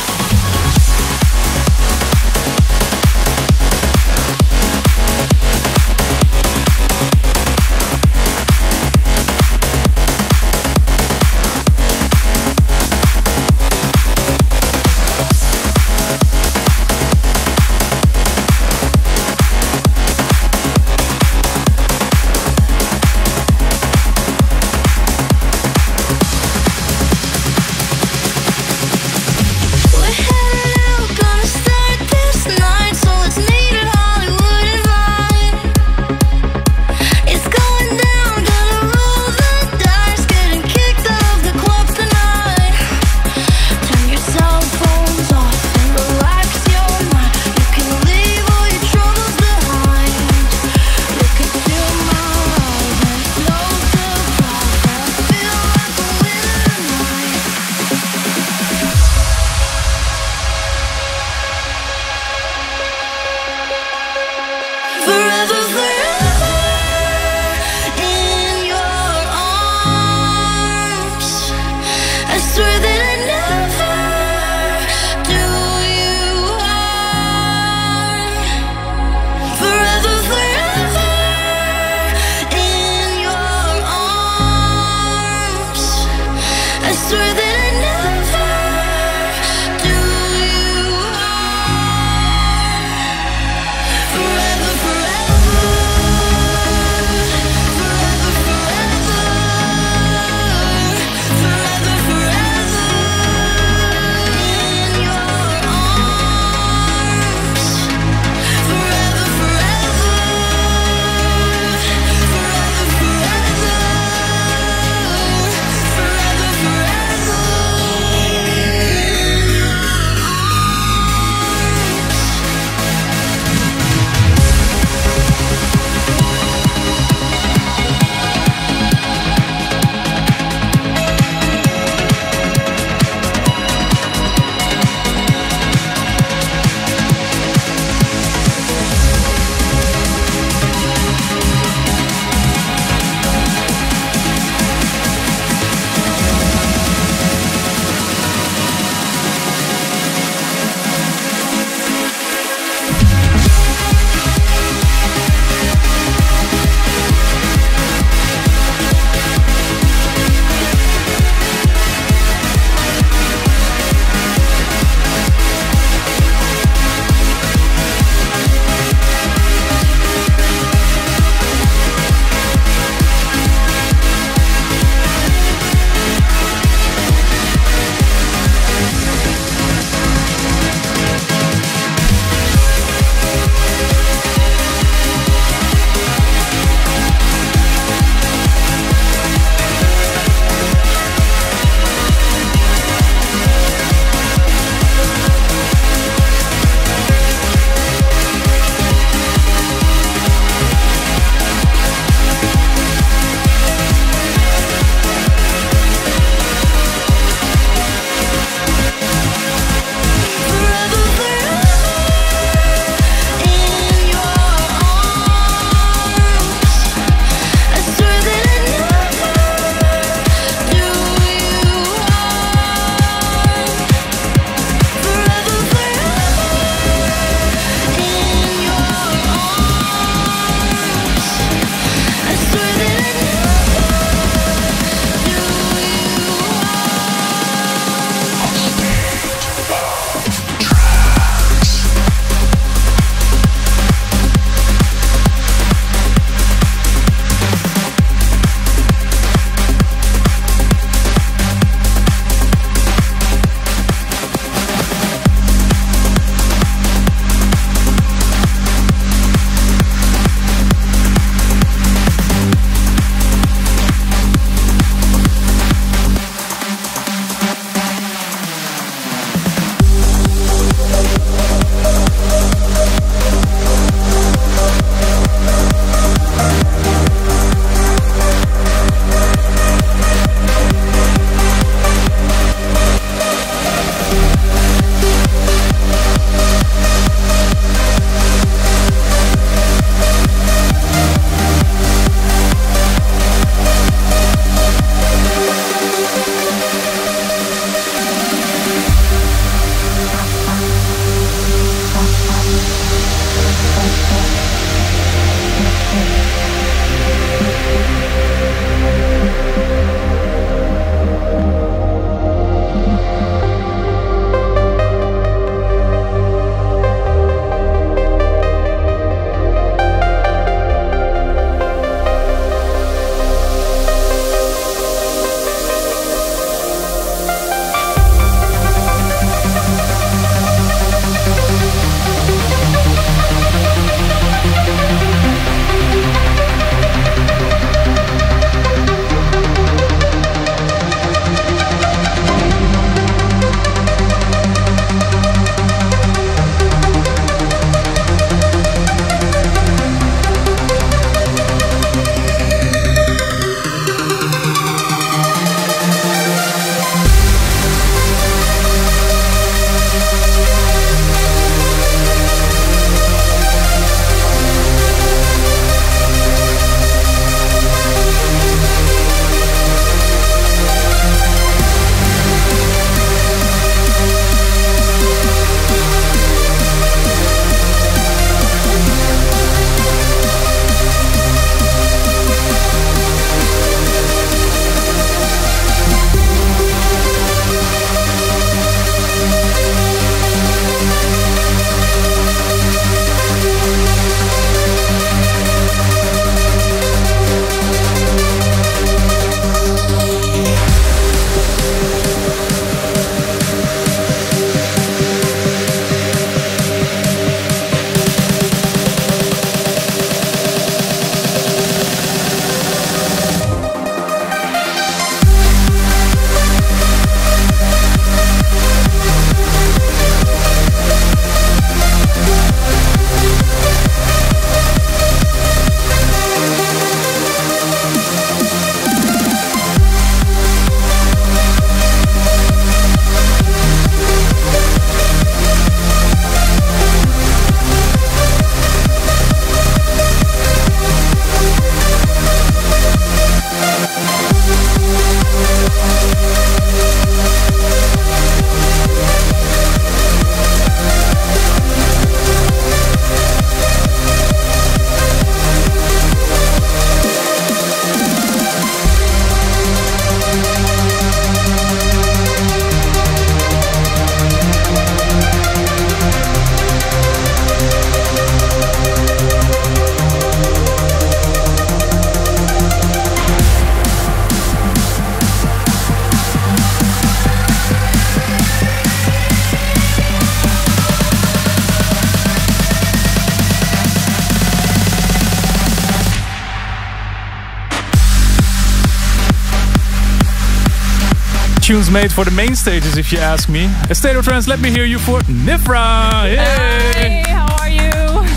tunes made for the main stages, if you ask me. A State of Trance, let me hear you for Nifra. Yay. Hi, how are you?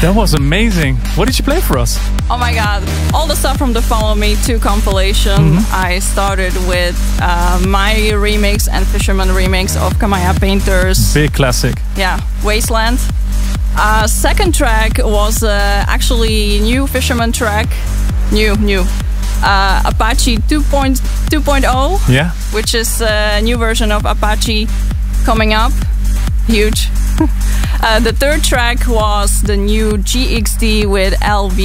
That was amazing. What did you play for us? Oh my god, all the stuff from the Follow Me 2 compilation. I started with my remix and Fisherman remix of Kamaya Painters. Big classic. Yeah, Wasteland. Second track was actually new Fisherman track. Apache 2.0, yeah, which is a new version of Apache coming up, huge. The third track was the new GXD with LV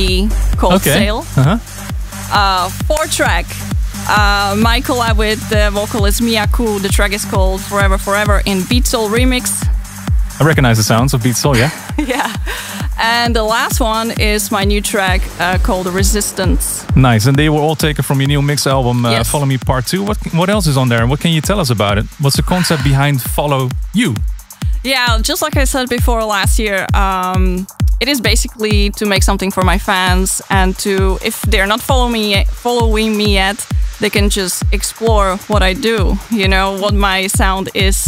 called Sail. Fourth track, my collab with the vocalist Miyaku. The track is called Forever Forever in Beat Soul remix. I recognize the sounds of Beat Soul, yeah. Yeah. And the last one is my new track called Resistance. Nice, and they were all taken from your new mix album, yes. Follow Me Part 2. What else is on there? What can you tell us about it? What's the concept behind Follow You? Yeah, just like I said before last year, it is basically to make something for my fans and to, if they're not following me yet, they can just explore what I do, you know, what my sound is.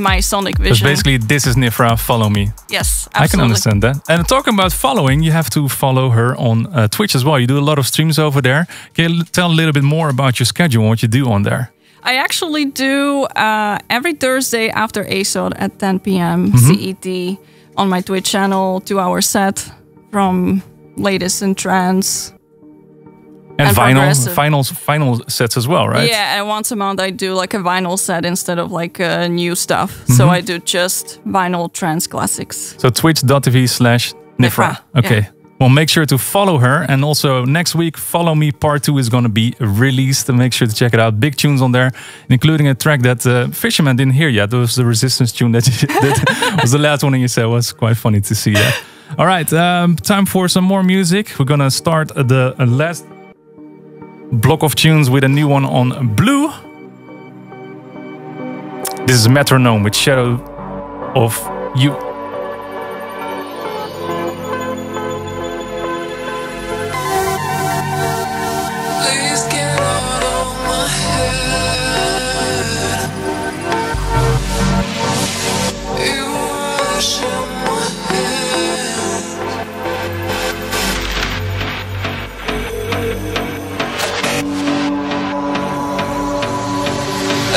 My sonic vision. But basically, this is Nifra, Follow Me. Yes, absolutely. I can understand that. And talking about following, you have to follow her on Twitch as well. You do a lot of streams over there. Can you tell a little bit more about your schedule and what you do on there? I actually do every Thursday after ASOD at 10 p.m. CET on my Twitch channel, 2-hour set from latest in trance. And vinyl sets as well, right? Yeah, and once a month I do like a vinyl set instead of like new stuff. So I do just vinyl trance classics. So twitch.tv/Nifra. Okay. Yeah. Well, make sure to follow her. And also next week, Follow Me Part 2 is going to be released. Make sure to check it out. Big tunes on there, including a track that Fisherman didn't hear yet. It was the Resistance tune that, that was the last one in your set. It was quite funny to see that. All right, time for some more music. We're going to start the last block of tunes with a new one on Blue. This is Metronome with Shadow of You.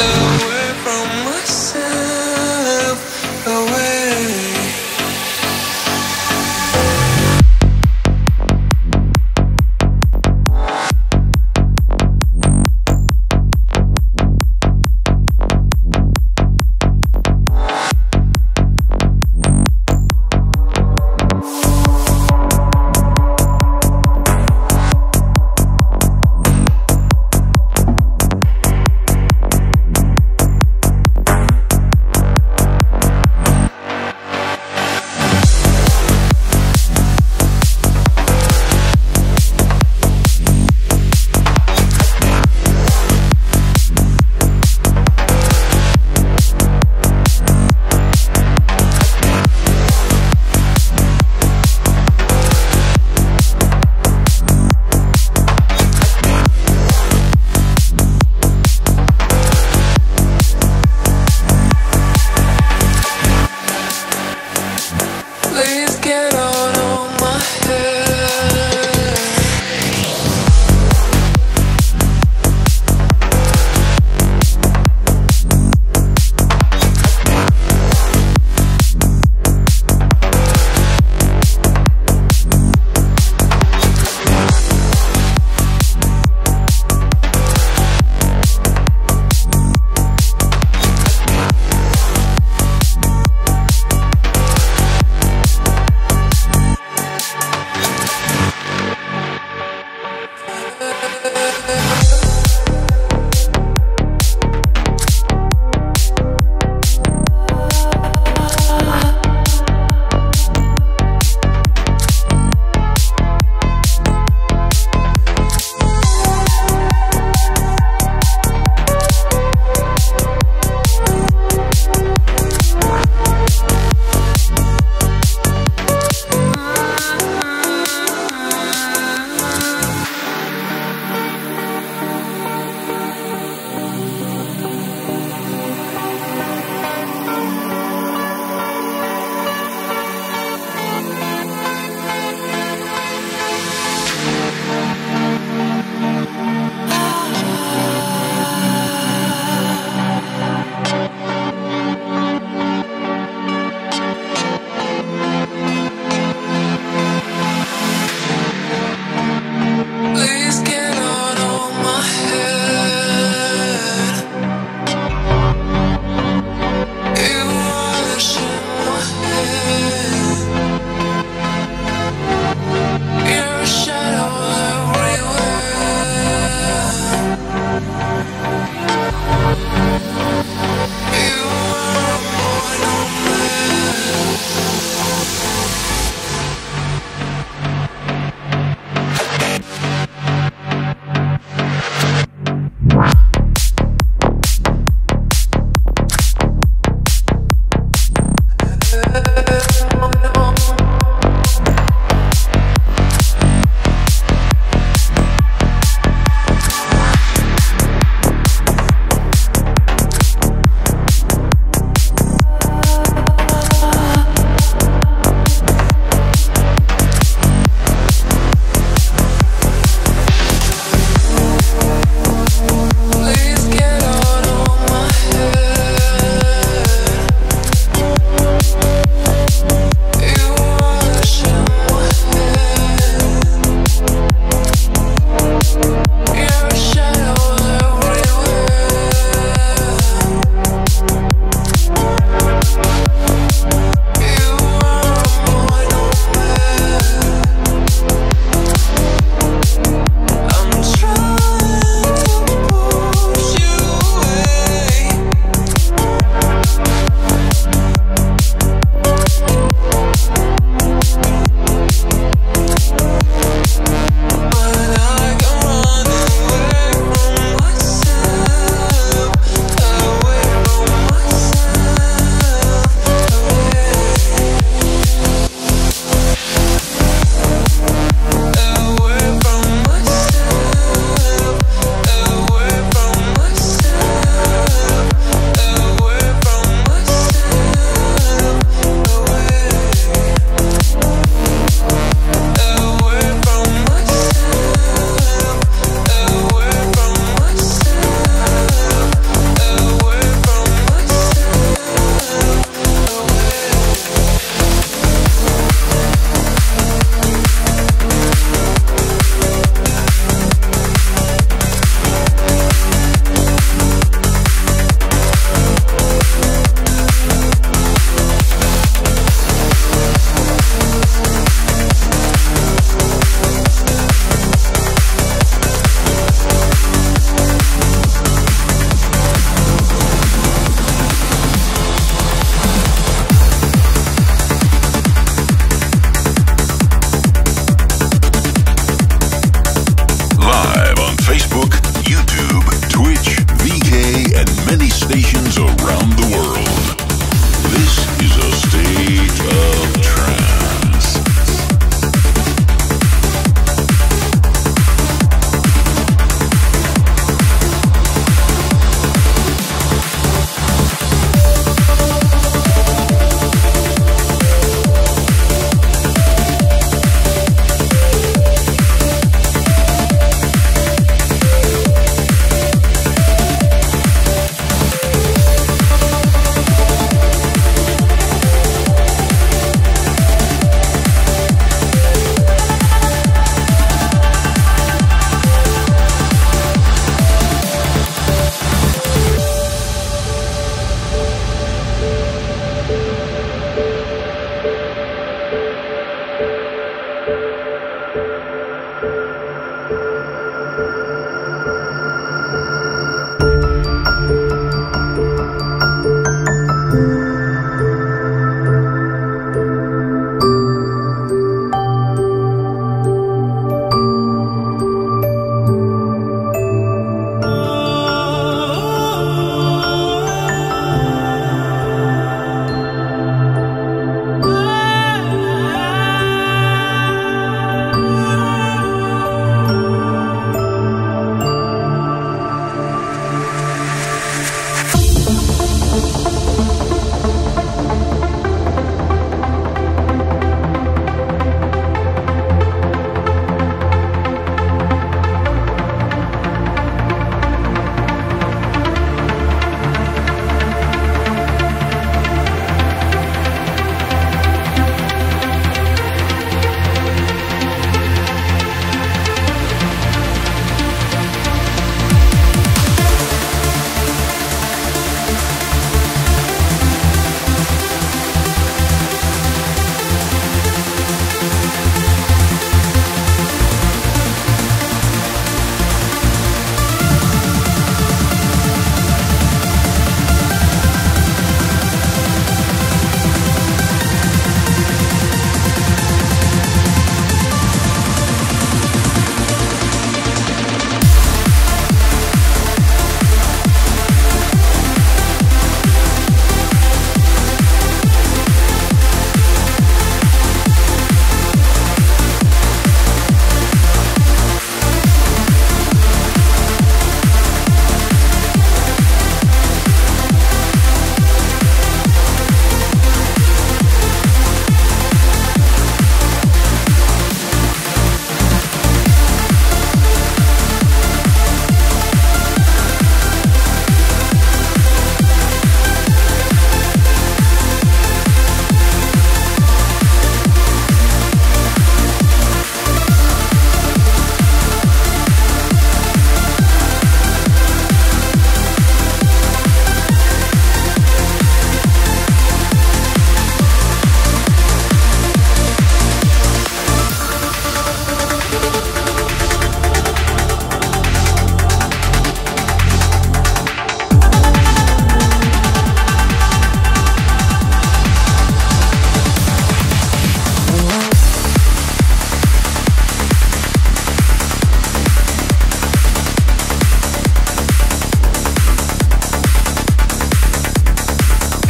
Away from myself, away.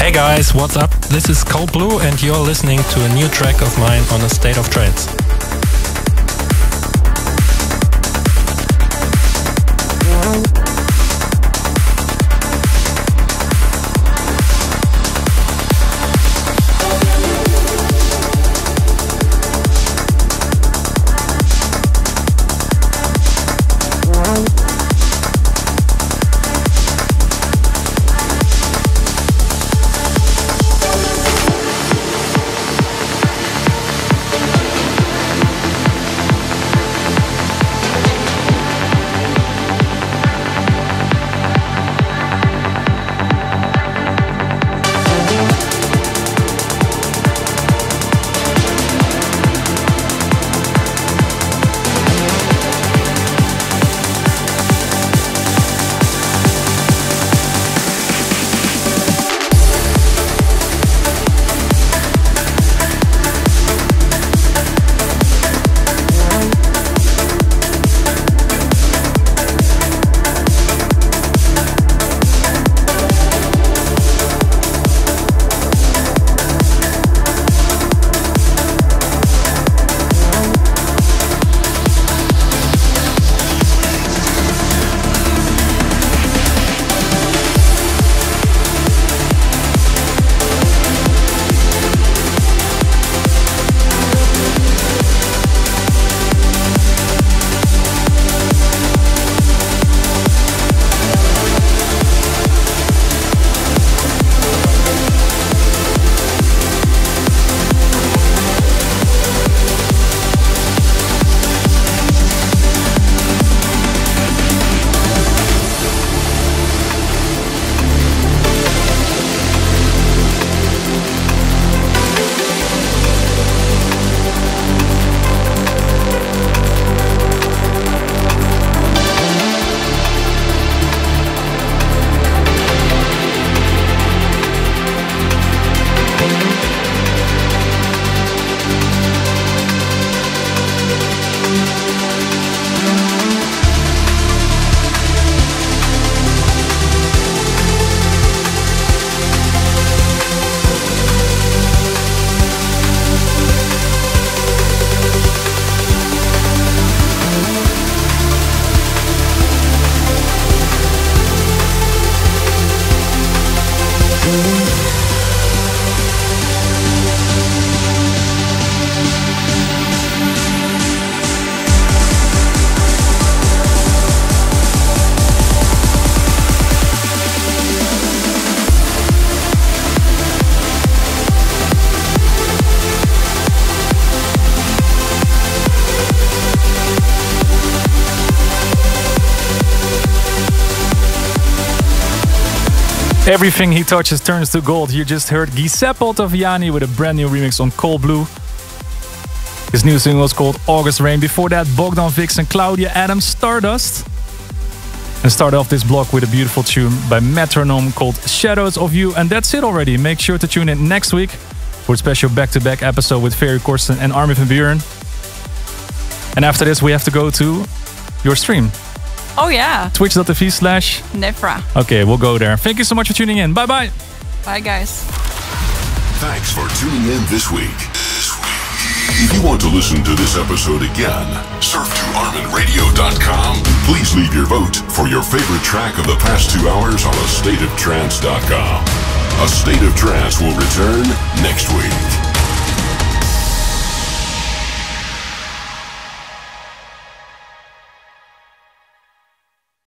Hey guys, what's up? This is Cold Blue and you're listening to a new track of mine on A State of Trance. Everything he touches turns to gold. You just heard Giuseppe Taviani with a brand new remix on Cold Blue. His new single is called August Rain. Before that, Bogdan Vix and Claudia Adams, Stardust. And start off this block with a beautiful tune by Metronome called Shadows of You. And that's it already. Make sure to tune in next week for a special back-to-back episode with Ferry Corsten and Armin van Buuren. And after this, we have to go to your stream. Oh yeah. Twitch.tv/Nifra. Okay, we'll go there. Thank you so much for tuning in. Bye-bye. Bye, guys. Thanks for tuning in this week. If you want to listen to this episode again, surf to ArmindRadio.com. Please leave your vote for your favorite track of the past 2 hours on astateoftrance.com. A State of Trance will return next week.